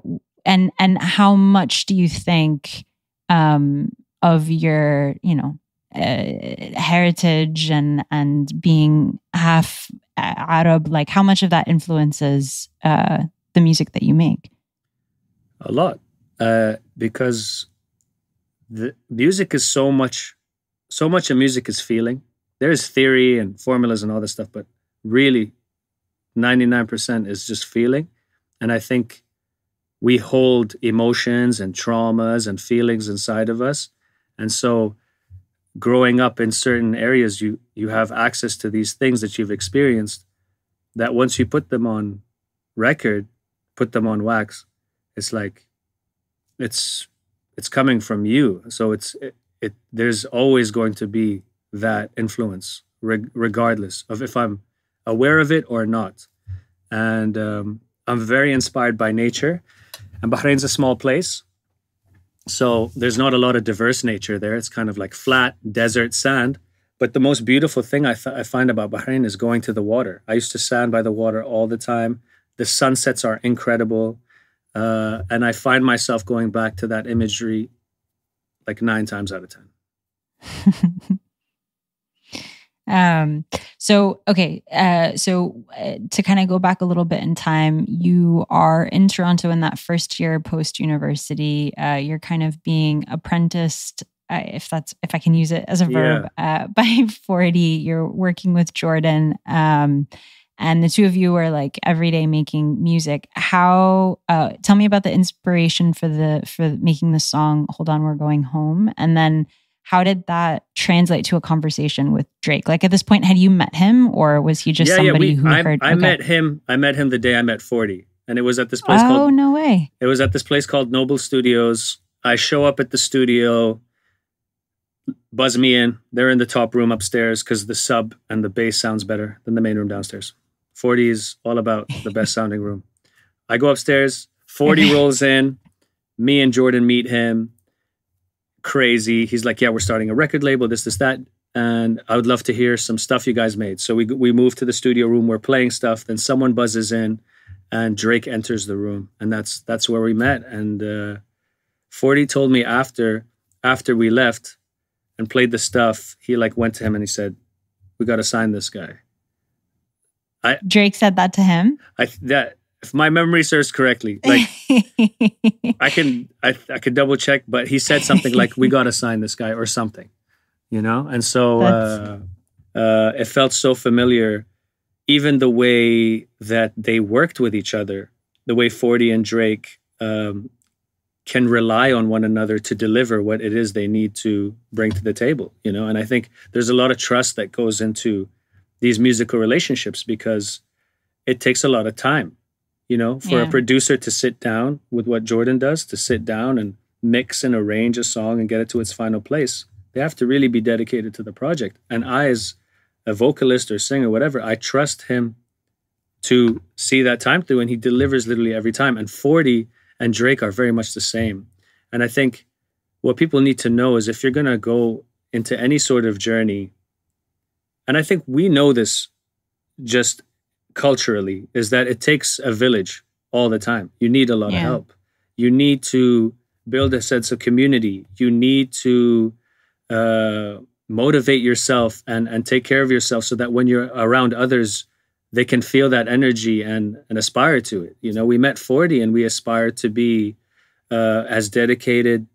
and and how much do you think um, of your, you know, uh, heritage and and being half Arab, like how much of that influences uh, the music that you make? A lot, uh, because the music is so much, so much of music is feeling. There is theory and formulas and all this stuff, but really ninety-nine percent is just feeling. And I think we hold emotions and traumas and feelings inside of us. And so growing up in certain areas, you you have access to these things that you've experienced that once you put them on record, put them on wax, it's like it's it's coming from you. So it's it, it there's always going to be that influence reg- regardless of if I'm aware of it or not. And um, I'm very inspired by nature, and Bahrain's a small place, so there's not a lot of diverse nature there. It's kind of like flat desert sand. But the most beautiful thing I, th- I find about Bahrain is going to the water. I used to stand by the water all the time. The sunsets are incredible. Uh, and I find myself going back to that imagery like nine times out of ten. Um, so, okay. Uh, so uh, to kind of go back a little bit in time, you are in Toronto in that first year post-university, uh, you're kind of being apprenticed, uh, if that's, if I can use it as a verb, yeah. uh, by Forty, you're working with Jordan. Um, and the two of you are like every day making music. How, uh, tell me about the inspiration for the, for making the song, Hold On, We're Going Home. And then how did that translate to a conversation with Drake? Like at this point, had you met him, or was he just yeah, somebody yeah, we, who I, heard? I okay. met him. I met him the day I met Forty, and it was at this place. Oh, called, no way! It was at this place called Noble Studios. I show up at the studio. Buzz me in. They're in the top room upstairs because the sub and the bass sounds better than the main room downstairs. Forty is all about the best sounding room. I go upstairs. Forty rolls in. Me and Jordan meet him. Crazy. He's like, yeah, we're starting a record label, this, this, that. And I would love to hear some stuff you guys made. So we we moved to the studio room. We're playing stuff. Then someone buzzes in and Drake enters the room. And that's that's where we met. And uh, Forty told me after, after we left and played the stuff, he like went to him and he said, we got to sign this guy. I, Drake said that to him? I that If my memory serves correctly, like I can, I, I could double check, but he said something like, we got to sign this guy or something, you know? And so uh, uh, it felt so familiar, even the way that they worked with each other, the way Forty and Drake um, can rely on one another to deliver what it is they need to bring to the table, you know? And I think there's a lot of trust that goes into these musical relationships because it takes a lot of time. You know, for yeah. a producer to sit down with what Jordan does, to sit down and mix and arrange a song and get it to its final place, they have to really be dedicated to the project. And I, as a vocalist or singer, whatever, I trust him to see that time through, and he delivers literally every time. And Forty and Drake are very much the same. And I think what people need to know is if you're going to go into any sort of journey, and I think we know this just culturally, is that it takes a village all the time. You need a lot yeah. of help. You need to build a sense of community. You need to uh, motivate yourself and, and take care of yourself so that when you're around others, they can feel that energy and, and aspire to it. You know, we met Forty and we aspire to be uh, as dedicated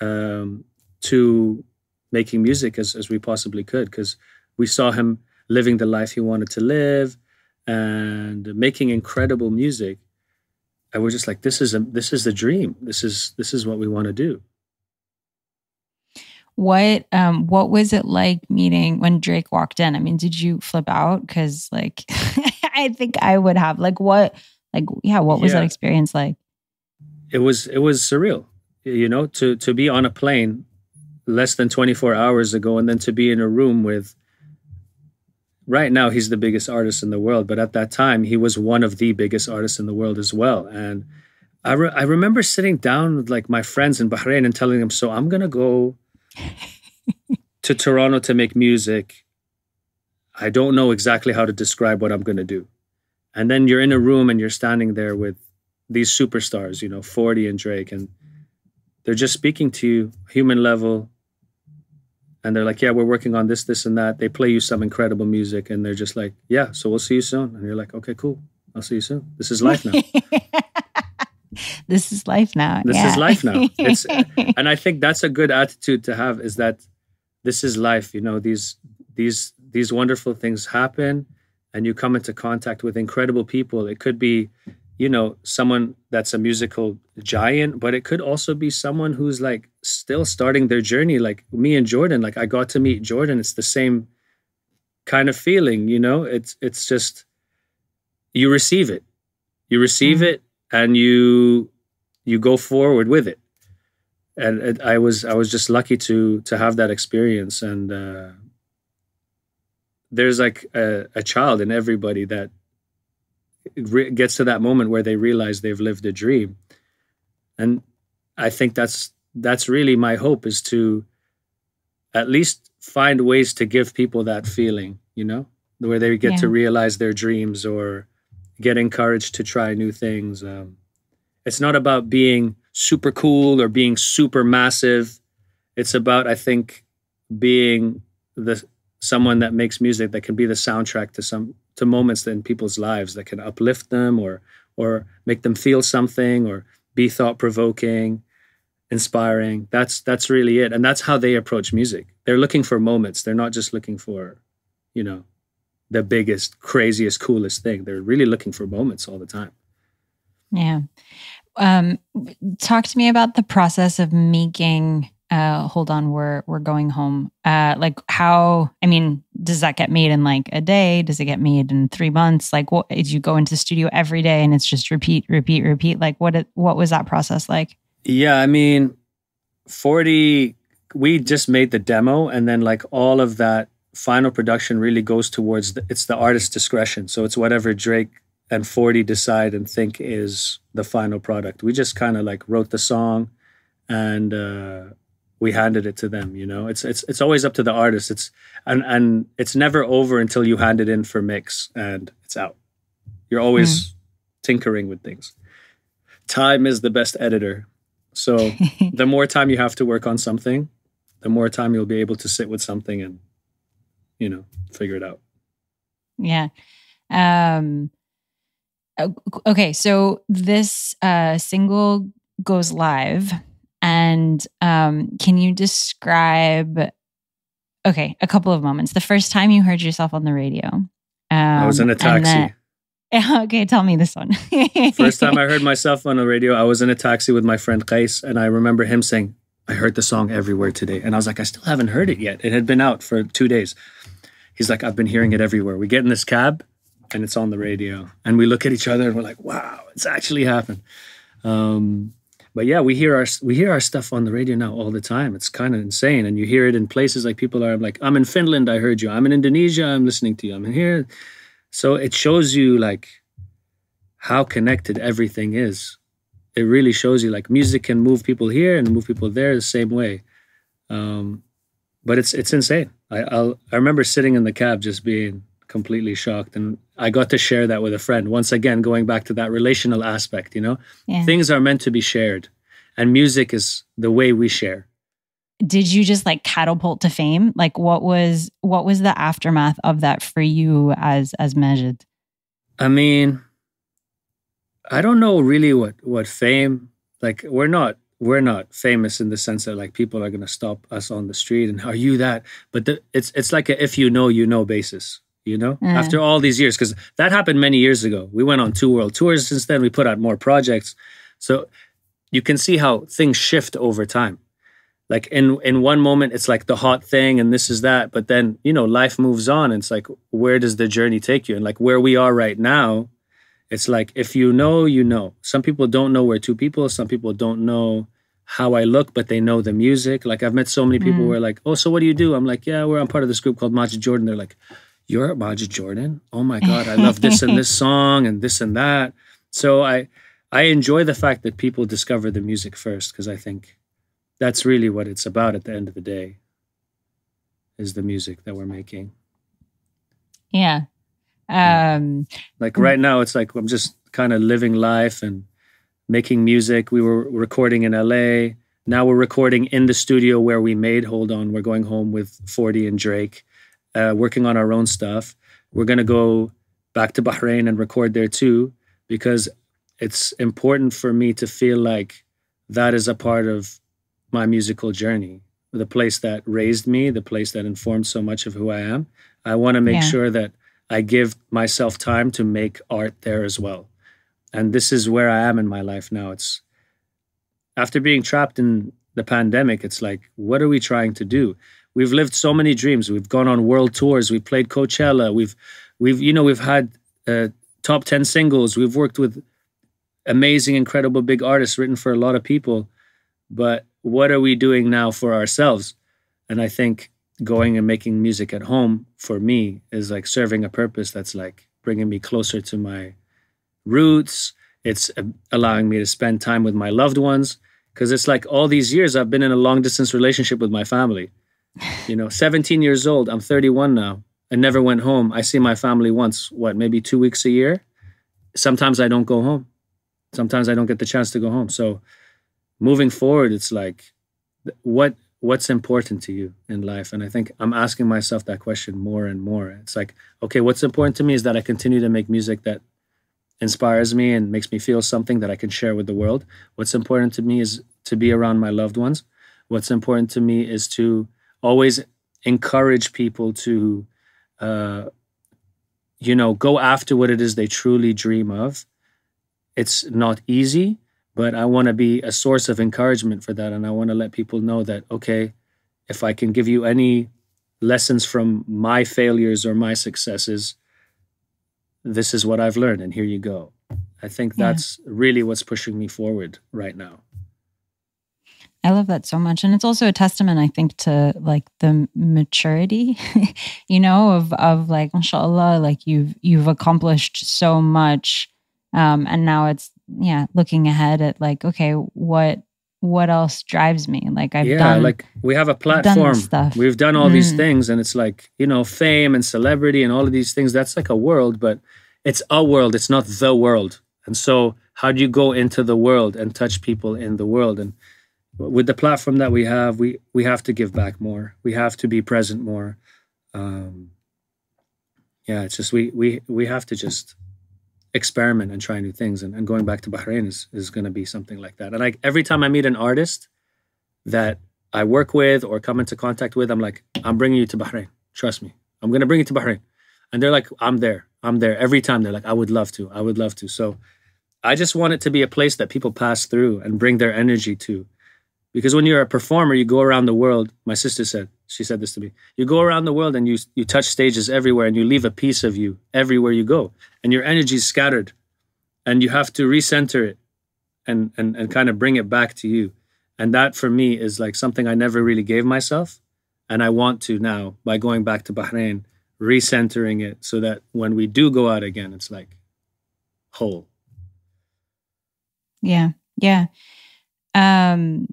um, to making music as, as we possibly could, because we saw him living the life he wanted to live and making incredible music. I was just like, this is a, this is the dream. This is this is what we want to do. What um what was it like meeting when Drake walked in? I mean, did you flip out? Because like, I think I would have. Like what? Like yeah, what was yeah. that experience like? It was it was surreal, you know, to to be on a plane less than twenty-four hours ago, and then to be in a room with. Right now, he's the biggest artist in the world, but at that time, he was one of the biggest artists in the world as well. And I re I remember sitting down with like my friends in Bahrain and telling them, "So I'm gonna go to Toronto to make music. I don't know exactly how to describe what I'm gonna do." And then you're in a room and you're standing there with these superstars, you know, Forty and Drake, and they're just speaking to you, human level. And they're like, yeah, we're working on this, this, and that. They play you some incredible music. And they're just like, yeah, so we'll see you soon. And you're like, okay, cool. I'll see you soon. This is life now. This is life now. This yeah. is life now. It's, and I think that's a good attitude to have, is that this is life. You know, these, these, these wonderful things happen and you come into contact with incredible people. It could be, you know, someone that's a musical giant, but it could also be someone who's like still starting their journey, like me and Jordan. Like I got to meet Jordan. It's the same kind of feeling, you know. It's it's just you receive it, you receive mm-hmm. it, and you you go forward with it. And it, I was I was just lucky to to have that experience. And uh, there's like a, a child in everybody that. It gets to that moment where they realize they've lived a dream. And I think that's that's really my hope, is to at least find ways to give people that feeling, you know, where they get yeah. to realize their dreams or get encouraged to try new things. Um, it's not about being super cool or being super massive. It's about, I think, being the someone that makes music that can be the soundtrack to some to moments in people's lives that can uplift them or or make them feel something or be thought-provoking, inspiring. That's that's really it. And that's how they approach music. They're looking for moments. They're not just looking for, you know, the biggest, craziest, coolest thing. They're really looking for moments all the time. Yeah. Um, talk to me about the process of making... Uh, hold on, we're we're going home. Uh, like how? I mean, does that get made in like a day? Does it get made in three months? Like, what did you go into the studio every day and it's just repeat, repeat, repeat? Like, what it, what was that process like? Yeah, I mean, Forty. We just made the demo, and then like all of that final production really goes towards the, it's the artist's discretion. So it's whatever Drake and Forty decide and think is the final product. We just kind of like wrote the song, and. Uh, We handed it to them, you know. It's it's it's always up to the artist. It's and and it's never over until you hand it in for mix and it's out. You're always mm. tinkering with things. Time is the best editor. So the more time you have to work on something, the more time you'll be able to sit with something and, you know, figure it out. Yeah. Um okay, so this uh single goes live. And um, can you describe, okay, a couple of moments. The first time you heard yourself on the radio. Um, I was in a taxi. That, okay, tell me this one. First time I heard myself on the radio, I was in a taxi with my friend Qais. And I remember him saying, I heard the song everywhere today. And I was like, I still haven't heard it yet. It had been out for two days. He's like, I've been hearing it everywhere. We get in this cab and it's on the radio. And we look at each other and we're like, wow, it's actually happened. Um... But yeah, we hear our we hear our stuff on the radio now all the time. It's kind of insane, and you hear it in places like people are like, "I'm in Finland, I heard you. I'm in Indonesia, I'm listening to you. I'm in here." So it shows you like how connected everything is. It really shows you like music can move people here and move people there the same way. Um, but it's it's insane. I I'll, I remember sitting in the cab just being completely shocked, and I got to share that with a friend. Once again, going back to that relational aspect, you know, yeah. Things are meant to be shared, and music is the way we share. Did you just like catapult to fame? Like, what was what was the aftermath of that for you as as Majid? I mean, I don't know really what what fame. Like, we're not we're not famous in the sense that like people are going to stop us on the street and are you that? But the, it's it's like a if you know you know basis. you know, mm. after all these years. Because that happened many years ago. We went on two world tours since then. We put out more projects. So you can see how things shift over time. Like in, in one moment, it's like the hot thing and this is that. But then, you know, life moves on. And it's like, where does the journey take you? And like where we are right now, it's like, if you know, you know. Some people don't know we're two people. Some people don't know how I look, but they know the music. Like I've met so many people mm. who are like, oh, so what do you do? I'm like, yeah, we're I'm part of this group called Majid Jordan. They're like, you're Majid Jordan? Oh my God, I love this and this song and this and that. So I, I enjoy the fact that people discover the music first, because I think that's really what it's about at the end of the day, is the music that we're making. Yeah. Um, like right now, it's like I'm just kind of living life and making music. We were recording in L A. Now we're recording in the studio where we made Hold On. We're going home with Forty and Drake, uh, working on our own stuff. We're going to go back to Bahrain and record there too, because it's important for me to feel like that is a part of my musical journey. The place that raised me, the place that informed so much of who I am. I want to make yeah. sure that I give myself time to make art there as well. And this is where I am in my life now. It's after being trapped in the pandemic, it's like, what are we trying to do? We've lived so many dreams. We've gone on world tours. We've played Coachella. We've, we've, you know, we've had uh, top ten singles. We've worked with amazing, incredible, big artists, written for a lot of people. But what are we doing now for ourselves? And I think going and making music at home for me is like serving a purpose that's like bringing me closer to my roots. It's uh, allowing me to spend time with my loved ones, because it's like all these years I've been in a long distance relationship with my family. You know, seventeen years old, I'm thirty-one now. I never went home. I see my family once, what, maybe two weeks a year. Sometimes I don't go home. Sometimes I don't get the chance to go home. So moving forward, it's like, what what's important to you in life? And I think I'm asking myself that question more and more. It's like, okay, what's important to me is that I continue to make music that inspires me and makes me feel something that I can share with the world. What's important to me is to be around my loved ones. What's important to me is to always encourage people to, uh, you know, go after what it is they truly dream of. It's not easy. But I want to be a source of encouragement for that. And I want to let people know that, okay, if I can give you any lessons from my failures or my successes, this is what I've learned and here you go. I think that's yeah. really what's pushing me forward right now. I love that so much. And it's also a testament, I think, to like the maturity, you know, of, of like, mashallah, like you've, you've accomplished so much. Um, and now it's, yeah, looking ahead at like, okay, what what else drives me? Like I've yeah, done, like we have a platform. Stuff. We've done all mm. these things, and it's like, you know, fame and celebrity and all of these things. That's like a world, but it's a world. It's not the world. And so, how do you go into the world and touch people in the world? And with the platform that we have, we we have to give back more. We have to be present more. Um, yeah, it's just we we we have to just experiment and try new things. And, and going back to Bahrain is, is going to be something like that. And like every time I meet an artist that I work with or come into contact with, I'm like, I'm bringing you to Bahrain. Trust me. I'm going to bring you to Bahrain. And they're like, I'm there. I'm there. Every time they're like, I would love to. I would love to. So I just want it to be a place that people pass through and bring their energy to. Because when you're a performer, you go around the world. My sister said, she said this to me, you go around the world and you you touch stages everywhere and you leave a piece of you everywhere you go. And your energy is scattered and you have to recenter it and, and, and kind of bring it back to you. And that for me is like something I never really gave myself. And I want to now, by going back to Bahrain, recentering it so that when we do go out again, it's like whole. Yeah, yeah. Um...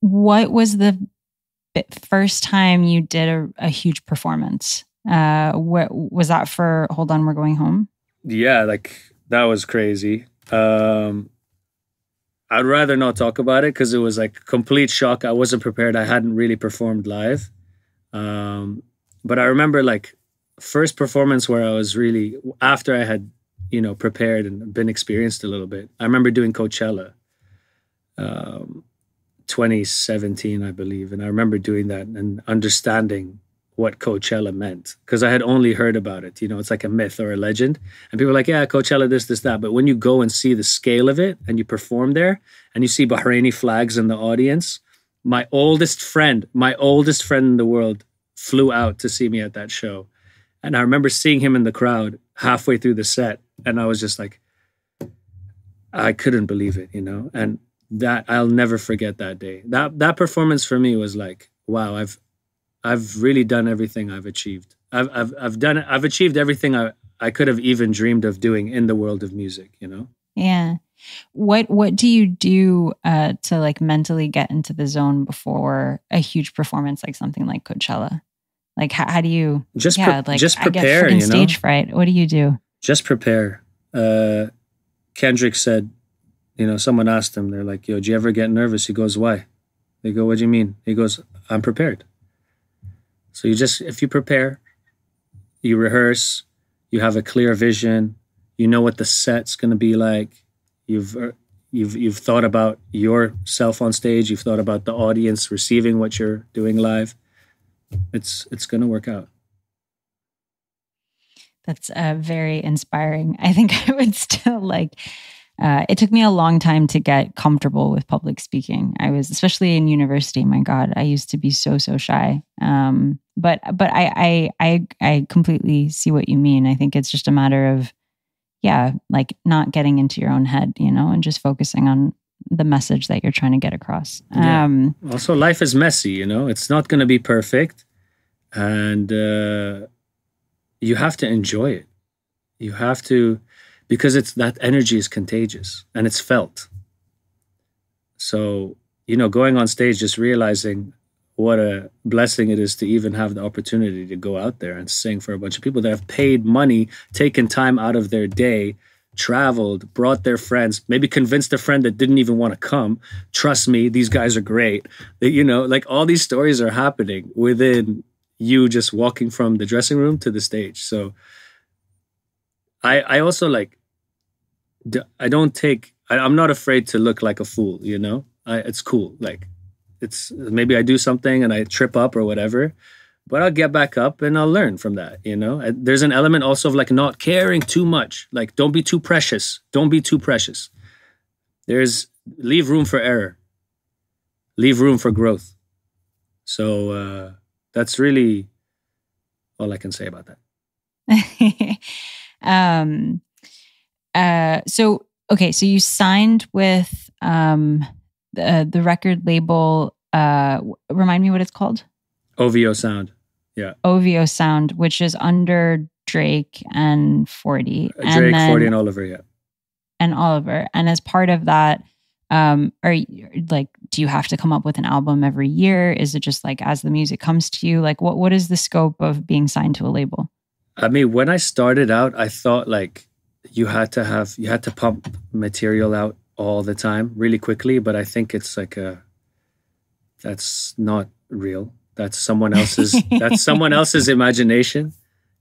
What was the first time you did a, a huge performance? Uh, what was that for? Hold On, We're Going Home? Yeah, like that was crazy. Um, I'd rather not talk about it because it was like complete shock. I wasn't prepared. I hadn't really performed live. Um, but I remember like first performance where I was really, after I had, you know, prepared and been experienced a little bit. I remember doing Coachella. Um, twenty seventeen, I believe. And I remember doing that and understanding what Coachella meant, because I had only heard about it. You know, it's like a myth or a legend. And people are like, yeah, Coachella, this, this, that. But when you go and see the scale of it and you perform there and you see Bahraini flags in the audience, my oldest friend, my oldest friend in the world flew out to see me at that show. And I remember seeing him in the crowd halfway through the set. And I was just like, I couldn't believe it, you know? And that, I'll never forget that day. That that performance for me was like, wow, I've I've really done everything I've achieved. I've I've I've done I've achieved everything I, I could have even dreamed of doing in the world of music, you know? Yeah. What what do you do uh, to like mentally get into the zone before a huge performance like something like Coachella? Like how, how do you just yeah, pre like just prepare, I get freaking you know? Stage fright. What do you do? Just prepare. Uh, Kendrick said, you know, someone asked him, they're like, yo, do you ever get nervous? He goes, why? They go, what do you mean? He goes, I'm prepared. So you just, if you prepare, you rehearse, you have a clear vision, you know what the set's going to be like. You've, you've, you've thought about yourself on stage. You've thought about the audience receiving what you're doing live. It's, it's going to work out. That's uh, very inspiring. I think I would still like, uh, it took me a long time to get comfortable with public speaking. I was, especially in university, my God, I used to be so, so shy. Um, but but I, I, I, I completely see what you mean. I think it's just a matter of, yeah, like not getting into your own head, you know, and just focusing on the message that you're trying to get across. Um, yeah. Also, life is messy, you know, it's not going to be perfect. And, uh, you have to enjoy it. You have to, because it's that energy is contagious and it's felt. So, you know, going on stage, just realizing what a blessing it is to even have the opportunity to go out there and sing for a bunch of people that have paid money, taken time out of their day, traveled, brought their friends, maybe convinced a friend that didn't even want to come. Trust me, these guys are great. They, you know, like all these stories are happening within you just walking from the dressing room to the stage. So I I also like, I don't take, I, I'm not afraid to look like a fool, you know, I, it's cool. Like it's, maybe I do something and I trip up or whatever, but I'll get back up and I'll learn from that. You know, I, there's an element also of like not caring too much. Like, don't be too precious. Don't be too precious. There's, leave room for error. Leave room for growth. So, uh, that's really all I can say about that. um, uh, so, okay. So you signed with um, the, the record label. Uh, remind me what it's called? O V O Sound. Yeah. O V O Sound, which is under Drake and Forty. Uh, Drake, and then, Forty and Oliver, yeah. And Oliver. And as part of that, Um, are you, like, do you have to come up with an album every year? Is it just like as the music comes to you? Like, what what is the scope of being signed to a label? I mean, when I started out, I thought like you had to have you had to pump material out all the time, really quickly. But I think it's like a that's not real. That's someone else's. That's someone else's imagination,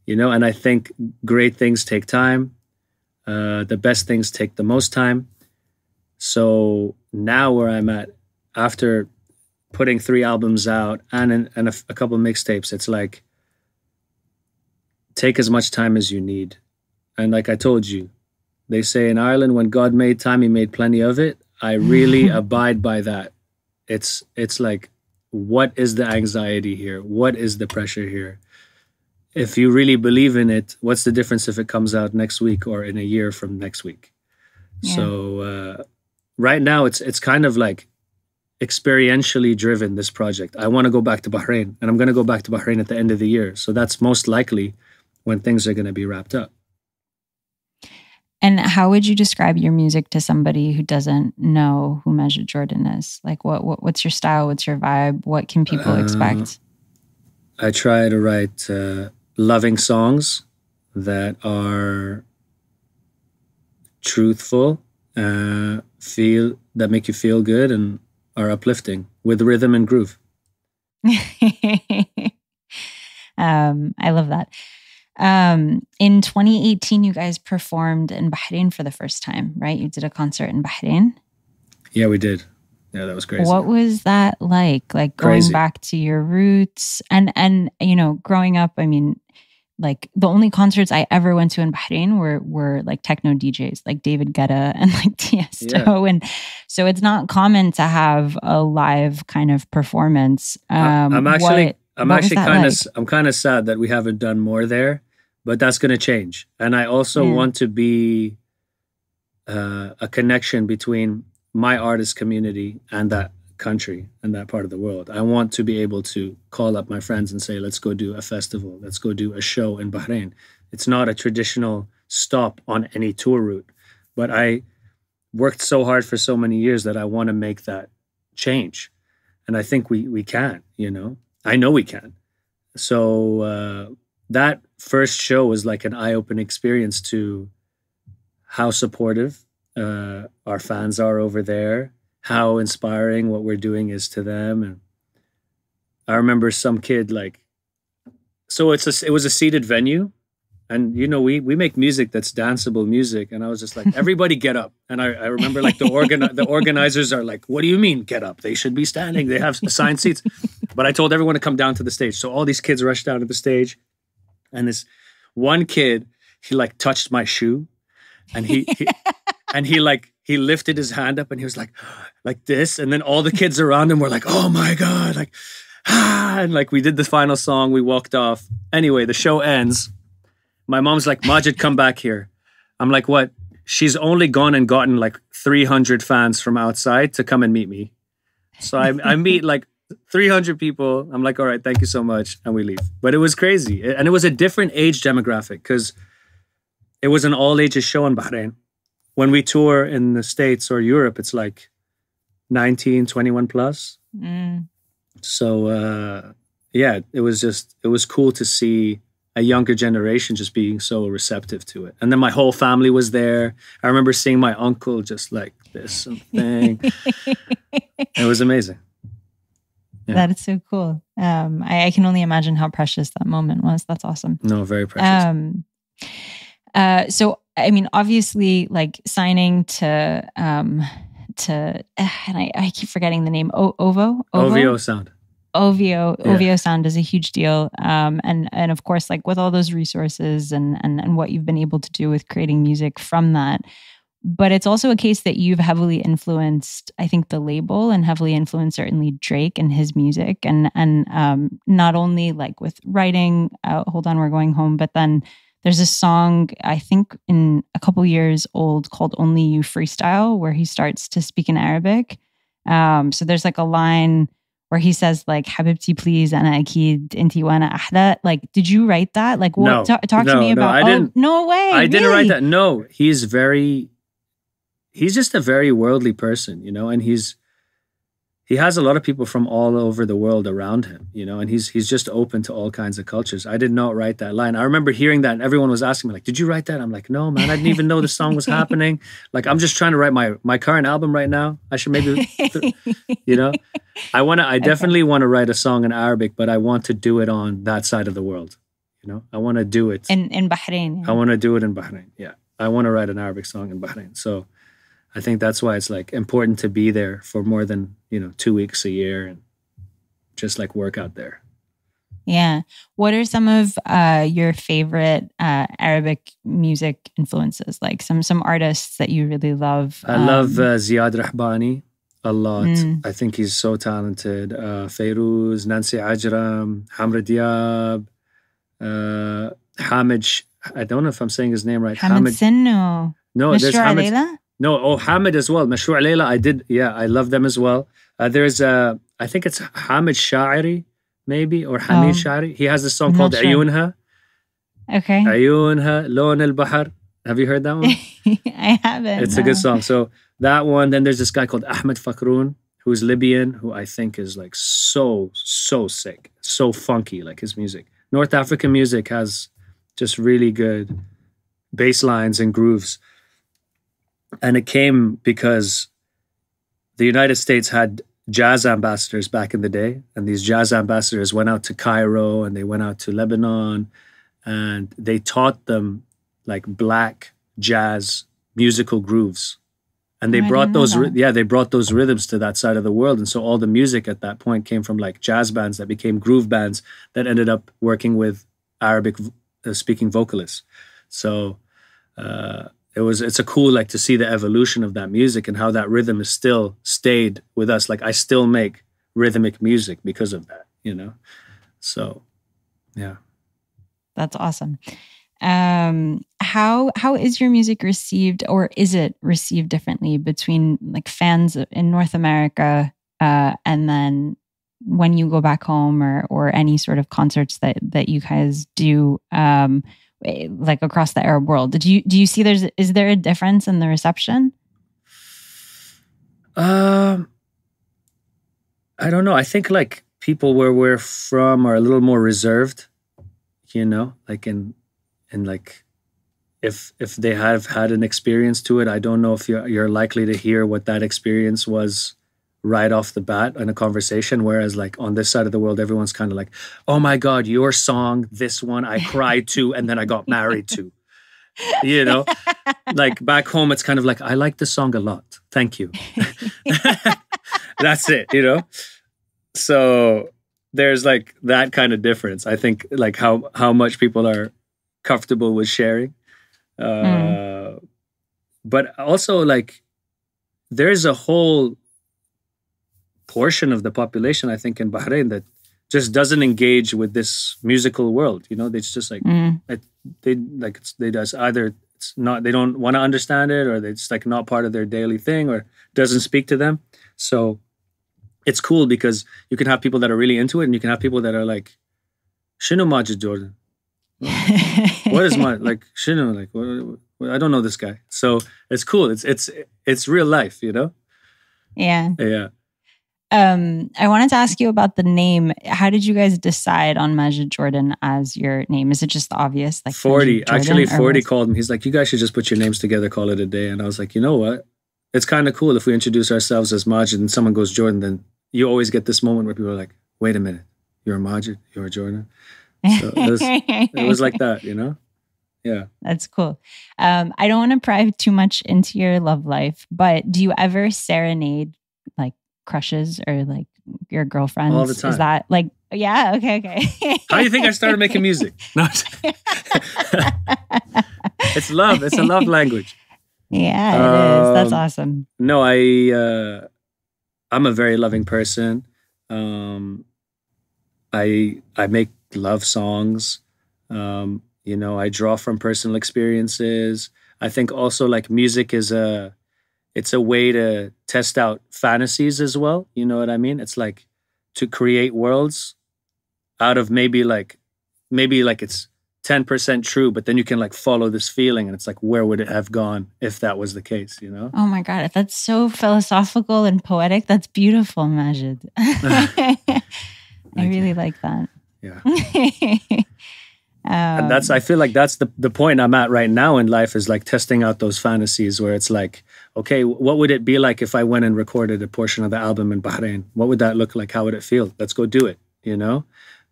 you know. And I think great things take time. Uh, the best things take the most time. So now where I'm at, after putting three albums out and, and a, a couple of mixtapes, it's like, take as much time as you need. And like I told you, they say in Ireland, when God made time, he made plenty of it. I really abide by that. It's, it's like, what is the anxiety here? What is the pressure here? If you really believe in it, what's the difference if it comes out next week or in a year from next week? Yeah. So, uh, right now, it's it's kind of like experientially driven, this project. I want to go back to Bahrain, and I'm going to go back to Bahrain at the end of the year. So that's most likely when things are going to be wrapped up. And how would you describe your music to somebody who doesn't know who Majid Jordan is? Like, what, what what's your style? What's your vibe? What can people uh, expect? I try to write uh, loving songs that are truthful, uh, feel that make you feel good and are uplifting with rhythm and groove. um, I love that. Um, in twenty eighteen, you guys performed in Bahrain for the first time, right? You did a concert in Bahrain. Yeah, we did. Yeah, that was crazy. What was that like? Like crazy. Going back to your roots and, and, you know, growing up, I mean, like the only concerts I ever went to in Bahrain were, were like techno D Js, like David Guetta and like Tiesto. Yeah. And so it's not common to have a live kind of performance. Um, I'm actually, what, I'm what actually kind of, like? I'm kind of sad that we haven't done more there, but that's going to change. And I also yeah. want to be uh, a connection between my artist community and that country and that part of the world. I want to be able to call up my friends and say, let's go do a festival. Let's go do a show in Bahrain. It's not a traditional stop on any tour route, but I worked so hard for so many years that I want to make that change. And I think we, we can, you know, I know we can. So uh, that first show was like an eye-opening experience to how supportive Uh, our fans are over there, how inspiring what we're doing is to them. And I remember some kid like, so it's a, it was a seated venue. And, you know, we we make music that's danceable music. And I was just like, everybody get up. And I, I remember like the organ the organizers are like, what do you mean get up? They should be standing. They have assigned seats. But I told everyone to come down to the stage. So all these kids rushed down to the stage. And this one kid, he like touched my shoe. And he... he And he like, he lifted his hand up and he was like, like this. And then all the kids around him were like, oh my God. Like, ah, and like we did the final song. We walked off. Anyway, the show ends. My mom's like, Majid, come back here. I'm like, what? She's only gone and gotten like three hundred fans from outside to come and meet me. So I, I meet like three hundred people. I'm like, all right, thank you so much. And we leave. But it was crazy. And it was a different age demographic because it was an all ages show in Bahrain. When we tour in the States or Europe, it's like nineteen, twenty-one plus. Mm. So, uh, yeah, it was just, it was cool to see a younger generation just being so receptive to it. And then my whole family was there. I remember seeing my uncle just like this and thing. It was amazing. Yeah. That is so cool. Um, I, I can only imagine how precious that moment was. That's awesome. No, very precious. Um, uh, so, I mean, obviously, like signing to um, to, and I, I keep forgetting the name. O OVO, OVO, OVO Sound, OVO, yeah. OVO Sound is a huge deal. Um, and and of course, like with all those resources and and and what you've been able to do with creating music from that, but it's also a case that you've heavily influenced, I think, the label and heavily influenced certainly Drake and his music, and and um, not only like with writing. Uh, Hold On, We're Going Home, but then. There's a song, I think in a couple years old called Only You Freestyle, where he starts to speak in Arabic. Um, so there's like a line where he says like, Habibti, please, ana akid, inti wa ana ahda. Like, did you write that? Like, what, no, talk no, to me no, about, I didn't, oh, no way. I really? didn't write that. No, he's very, he's just a very worldly person, you know, and he's, he has a lot of people from all over the world around him, you know, and he's he's just open to all kinds of cultures. I did not write that line. I remember hearing that and everyone was asking me like, did you write that? I'm like, no, man, I didn't even know the song was happening. Like, I'm just trying to write my, my current album right now. I should maybe, you know, I want to, I definitely okay. want to write a song in Arabic, but I want to do it on that side of the world. You know, I want to do it. In, in Bahrain. Yeah. I want to do it in Bahrain. Yeah. I want to write an Arabic song in Bahrain. So I think that's why it's like important to be there for more than, you know, two weeks a year and just like work out there. Yeah. What are some of uh, your favorite uh, Arabic music influences? Like some some artists that you really love? I um, love uh, Ziad Rahbani a lot. Mm. I think he's so talented. Uh, Feiruz, Nancy Ajram, Hamra Diab, uh, Hamid, I don't know if I'm saying his name right. Hamid, Hamid Sinno. No, Mister there's Hamid. Alayla? No, oh, Hamid as well. Mashru' Layla, I did. Yeah, I love them as well. Uh, there's, uh, I think it's Hamid Sha'iri, maybe, or Hamid oh. Sha'iri. He has this song I'm called sure. Ayunha. Okay. Ayunha, Lon al-Bahar. Have you heard that one? I haven't. It's no. a good song. So that one. Then there's this guy called Ahmed Fakroun, who's Libyan, who I think is like so, so sick, so funky, like his music. North African music has just really good bass lines and grooves. And it came because the United States had jazz ambassadors back in the day. And these jazz ambassadors went out to Cairo and they went out to Lebanon and they taught them like black jazz musical grooves. And they oh, brought those, yeah, they brought those rhythms to that side of the world. And so all the music at that point came from like jazz bands that became groove bands that ended up working with Arabic uh, speaking vocalists. So uh, it was, it's a cool, like to see the evolution of that music and how that rhythm is still stayed with us. Like I still make rhythmic music because of that, you know? So, yeah. That's awesome. Um, how how is your music received, or is it received differently between like fans in North America uh, and then when you go back home, or or any sort of concerts that that you guys do um, like across the Arab world? Did you do you see there's is there a difference in the reception? Um, I don't know. I think like people where we're from are a little more reserved, you know, like in. And like, if if they have had an experience to it, I don't know if you're, you're likely to hear what that experience was right off the bat in a conversation. Whereas like on this side of the world, everyone's kind of like, oh my God, your song, this one, I cried to, and then I got married to. You know, like back home, it's kind of like, I like this song a lot. Thank you. That's it, you know? So there's like that kind of difference. I think like how, how much people are comfortable with sharing. Uh, mm. But also like there's a whole portion of the population, I think, in Bahrain that just doesn't engage with this musical world. You know, they just like, mm. it, they like it's, they just either it's not, they don't want to understand it, or it's like not part of their daily thing, or doesn't speak to them. So it's cool because you can have people that are really into it, and you can have people that are like, Shino Majid Jordan. What is my like? She know, like what, what, I don't know this guy, so it's cool. It's it's it's real life, you know. Yeah, yeah. Um, I wanted to ask you about the name. How did you guys decide on Majid Jordan as your name? Is it just the obvious, like Forty? Jordan, actually, Forty called me. He's like, "You guys should just put your names together, call it a day." And I was like, "You know what? It's kind of cool if we introduce ourselves as Majid and someone goes Jordan. Then you always get this moment where people are like, "Wait a minute, you're a Majid, you're a Jordan." So it was, it was like that, you know? Yeah. That's cool. Um, I don't want to pry too much into your love life, but do you ever serenade like crushes or like your girlfriends? All the time. Is that like, yeah, okay, okay. How do you think I started making music? No, it's love. It's a love language. Yeah, it um, is. That's awesome. No, I, uh, I'm a very loving person. Um, I, I make love songs. Um, you know, I draw from personal experiences. I think also like music is a, it's a way to test out fantasies as well. You know what I mean? It's like to create worlds out of maybe like, maybe like it's ten percent true, but then you can like follow this feeling and it's like, where would it have gone if that was the case, you know? Oh my God. That's so philosophical and poetic. That's beautiful, Majid. I really like that. Yeah. um, and that's, I feel like that's the, the point I'm at right now in life, is like testing out those fantasies where it's like, okay, what would it be like if I went and recorded a portion of the album in Bahrain? What would that look like? How would it feel? Let's go do it, you know?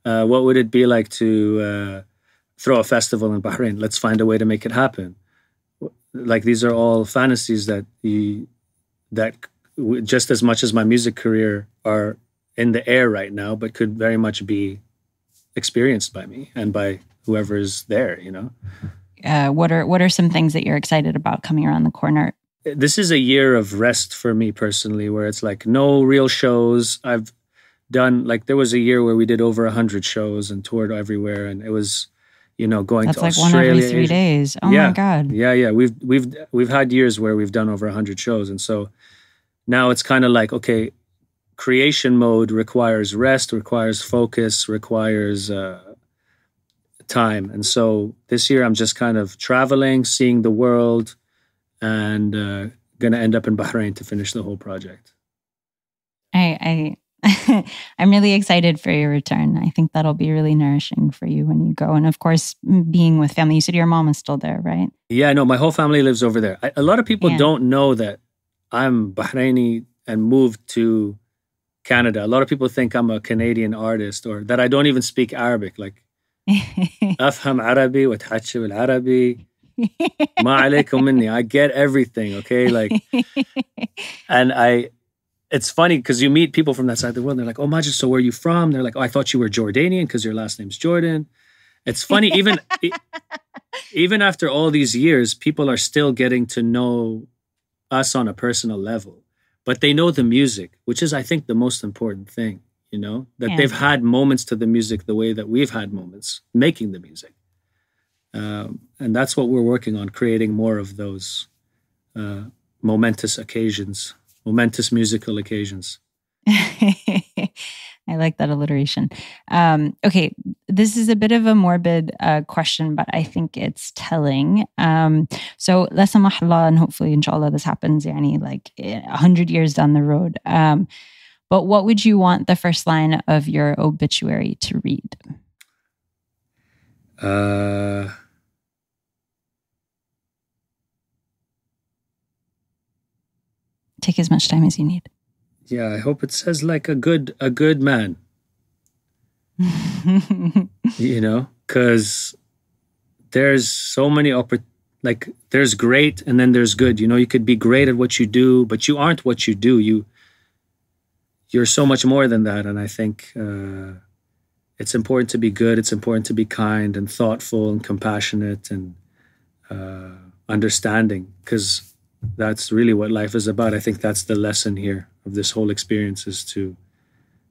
Uh, what would it be like to uh, throw a festival in Bahrain? Let's find a way to make it happen. Like these are all fantasies that you, that just as much as my music career are in the air right now, but could very much be experienced by me and by whoever is there, you know? Uh, what are what are some things that you're excited about coming around the corner? This is a year of rest for me personally, where it's like no real shows. I've done, like there was a year where we did over one hundred shows and toured everywhere, and it was, you know, going That's to like Australia. That's like one every three days. Oh yeah, my God. Yeah, yeah. We've, we've, we've had years where we've done over one hundred shows, and so now it's kind of like, okay, creation mode requires rest, requires focus, requires uh, time. And so this year I'm just kind of traveling, seeing the world, and uh, going to end up in Bahrain to finish the whole project. I, I, I'm really excited for your return. I think that'll be really nourishing for you when you go. And of course, being with family. You said your mom is still there, right? Yeah, no, my whole family lives over there. I, a lot of people yeah. don't know that I'm Bahraini and moved to Canada. A lot of people think I'm a Canadian artist, or that I don't even speak Arabic. Like, Afham Arabi, Watachib al Arabi, Ma alaykum minni. I get everything, okay? Like, and I, it's funny because you meet people from that side of the world and they're like, oh, Majid, so where are you from? They're like, oh, I thought you were Jordanian because your last name's Jordan. It's funny, even even after all these years, people are still getting to know us on a personal level. But they know the music, which is, I think, the most important thing, you know? That yeah. they've had moments to the music the way that we've had moments making the music. Um, and that's what we're working on, creating more of those uh, momentous occasions, momentous musical occasions. I like that alliteration. Um, okay, this is a bit of a morbid uh, question, but I think it's telling. Um, so, la samah Allah, and hopefully, inshallah, this happens, yani, like a hundred years down the road. Um, but what would you want the first line of your obituary to read? Uh, Take as much time as you need. Yeah, I hope it says like a good a good man. You know, because there's so many, like there's great and then there's good. You know, you could be great at what you do, but you aren't what you do. You, you're so much more than that. And I think uh, it's important to be good. It's important to be kind and thoughtful and compassionate and uh, understanding, because that's really what life is about. I think that's the lesson here of this whole experience, is to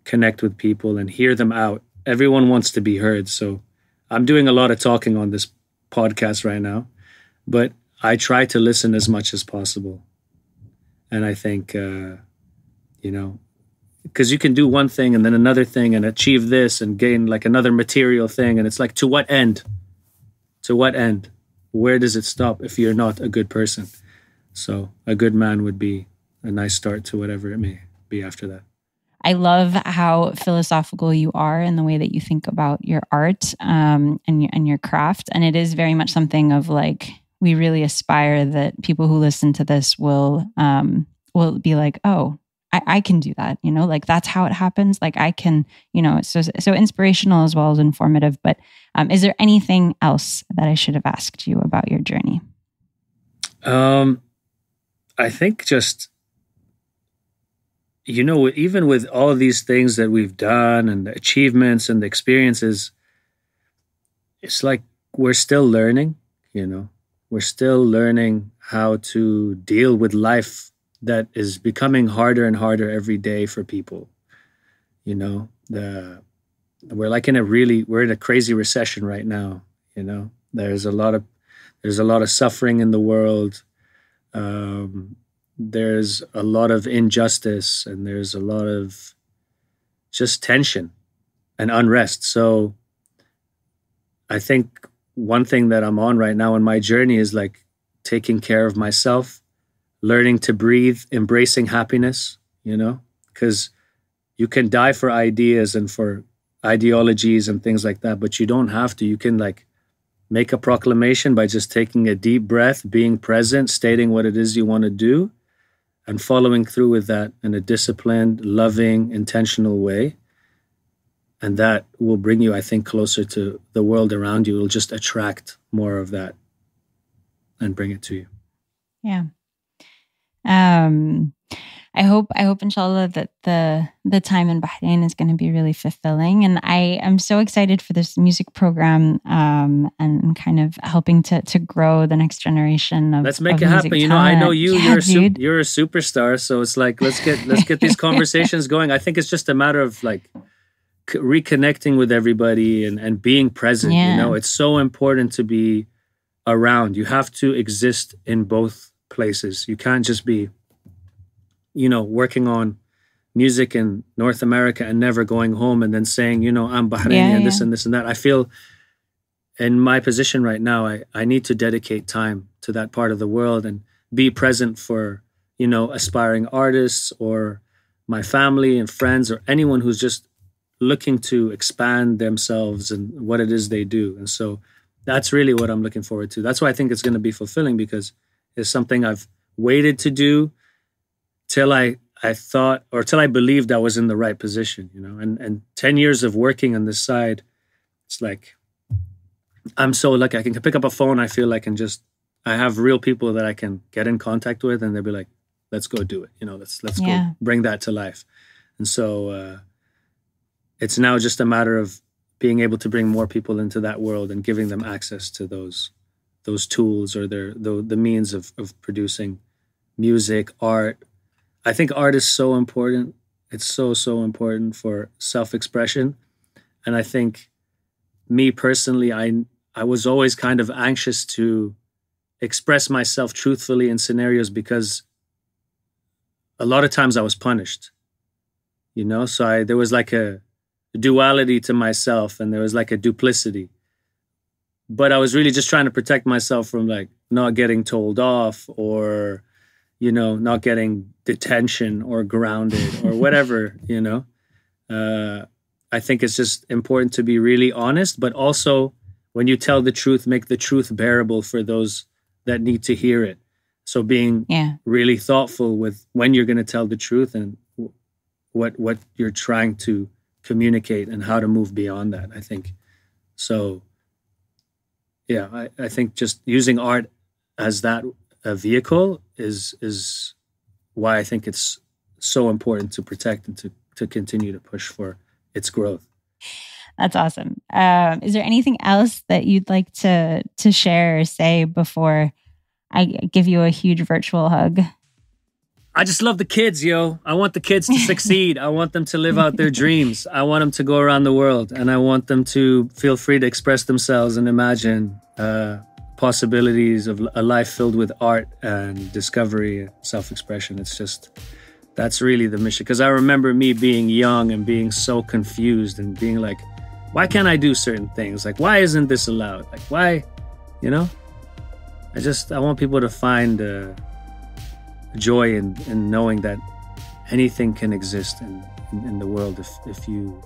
connect with people and hear them out. Everyone wants to be heard. So I'm doing a lot of talking on this podcast right now, but I try to listen as much as possible. And I think, uh, you know, because you can do one thing and then another thing and achieve this and gain like another material thing. And it's like, to what end? To what end? Where does it stop if you're not a good person? So a good man would be a nice start to whatever it may be after that. I love how philosophical you are in the way that you think about your art um, and, and your craft. And it is very much something of like, we really aspire that people who listen to this will um, will be like, oh, I, I can do that. You know, like that's how it happens. Like I can, you know, so, so inspirational as well as informative. But um, is there anything else that I should have asked you about your journey? Um. I think just, you know, even with all these things that we've done and the achievements and the experiences, it's like we're still learning, you know, we're still learning how to deal with life that is becoming harder and harder every day for people. You know, the we're like in a really, we're in a crazy recession right now. You know, there's a lot of, there's a lot of suffering in the world. Um, there's a lot of injustice and there's a lot of just tension and unrest. So I think one thing that I'm on right now in my journey is like taking care of myself, learning to breathe, embracing happiness, you know, because you can die for ideas and for ideologies and things like that, but you don't have to. You can like make a proclamation by just taking a deep breath, being present, stating what it is you want to do, and following through with that in a disciplined, loving, intentional way. And that will bring you, I think, closer to the world around you. It'll just attract more of that and bring it to you. Yeah. Um... I hope, I hope, inshallah, that the the time in Bahrain is going to be really fulfilling. And I am so excited for this music program um, and kind of helping to to grow the next generation of Let's make of it happen. Talent. You know, I know you. Yeah, you're, a su you're a superstar, so it's like let's get let's get these conversations going. I think it's just a matter of like c reconnecting with everybody and and being present. Yeah. You know, it's so important to be around. You have to exist in both places. You can't just be, you know, working on music in North America and never going home and then saying, you know, I'm Bahraini yeah, and yeah. this and this and that. I feel in my position right now, I, I need to dedicate time to that part of the world and be present for, you know, aspiring artists or my family and friends or anyone who's just looking to expand themselves and what it is they do. And so that's really what I'm looking forward to. That's why I think it's going to be fulfilling, because it's something I've waited to do till I, I thought, or till I believed I was in the right position, you know, and, and ten years of working on this side, it's like, I'm so lucky. I can pick up a phone, I feel like, and just I have real people that I can get in contact with, and they'll be like, let's go do it. You know, let's let's yeah. go bring that to life. And so uh, it's now just a matter of being able to bring more people into that world and giving them access to those those tools or their the, the means of, of producing music, art. I think art is so important. It's so, so important for self-expression. And I think me personally, I I was always kind of anxious to express myself truthfully in scenarios because a lot of times I was punished. You know, so I, there was like a duality to myself and there was like a duplicity. But I was really just trying to protect myself from like not getting told off or, you know, not getting detention or grounded or whatever, you know. Uh, I think it's just important to be really honest, but also when you tell the truth, make the truth bearable for those that need to hear it. So being yeah. really thoughtful with when you're going to tell the truth and what what you're trying to communicate and how to move beyond that, I think. So, yeah, I, I think just using art as that a vehicle is is why I think it's so important to protect and to, to continue to push for its growth. That's awesome. Um, is there anything else that you'd like to, to share or say before I give you a huge virtual hug? I just love the kids, yo. I want the kids to succeed. I want them to live out their dreams. I want them to go around the world, and I want them to feel free to express themselves and imagine uh, possibilities of a life filled with art and discovery and self-expression. It's just, that's really the mission. Because I remember me being young and being so confused and being like, why can't I do certain things? Like, why isn't this allowed? Like, why, you know? I just, I want people to find... Uh, joy in, in knowing that anything can exist in, in, in the world if, if you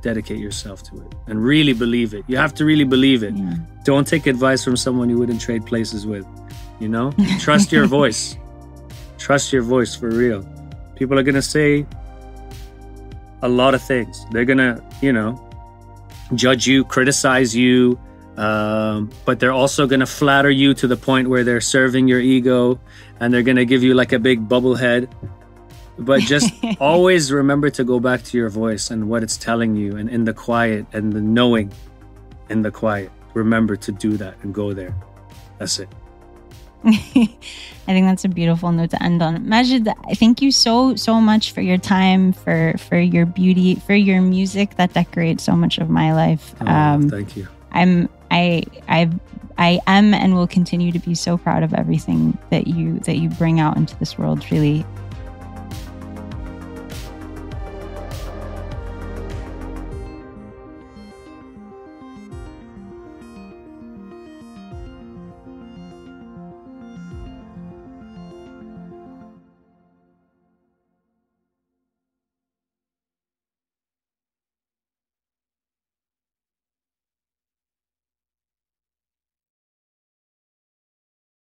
dedicate yourself to it and really believe it. You have to really believe it. Yeah. Don't take advice from someone you wouldn't trade places with, you know? Trust your voice. Trust your voice for real. People are going to say a lot of things. They're going to, you know, judge you, criticize you, Um, but they're also going to flatter you to the point where they're serving your ego and they're going to give you like a big bubble head. But just always remember to go back to your voice and what it's telling you, and in the quiet and the knowing in the quiet. Remember to do that and go there. That's it. I think that's a beautiful note to end on. Majid, thank you so, so much for your time, for, for your beauty, for your music that decorates so much of my life. Oh, um, thank you. I'm... I I I am and will continue to be so proud of everything that you that you bring out into this world. Really,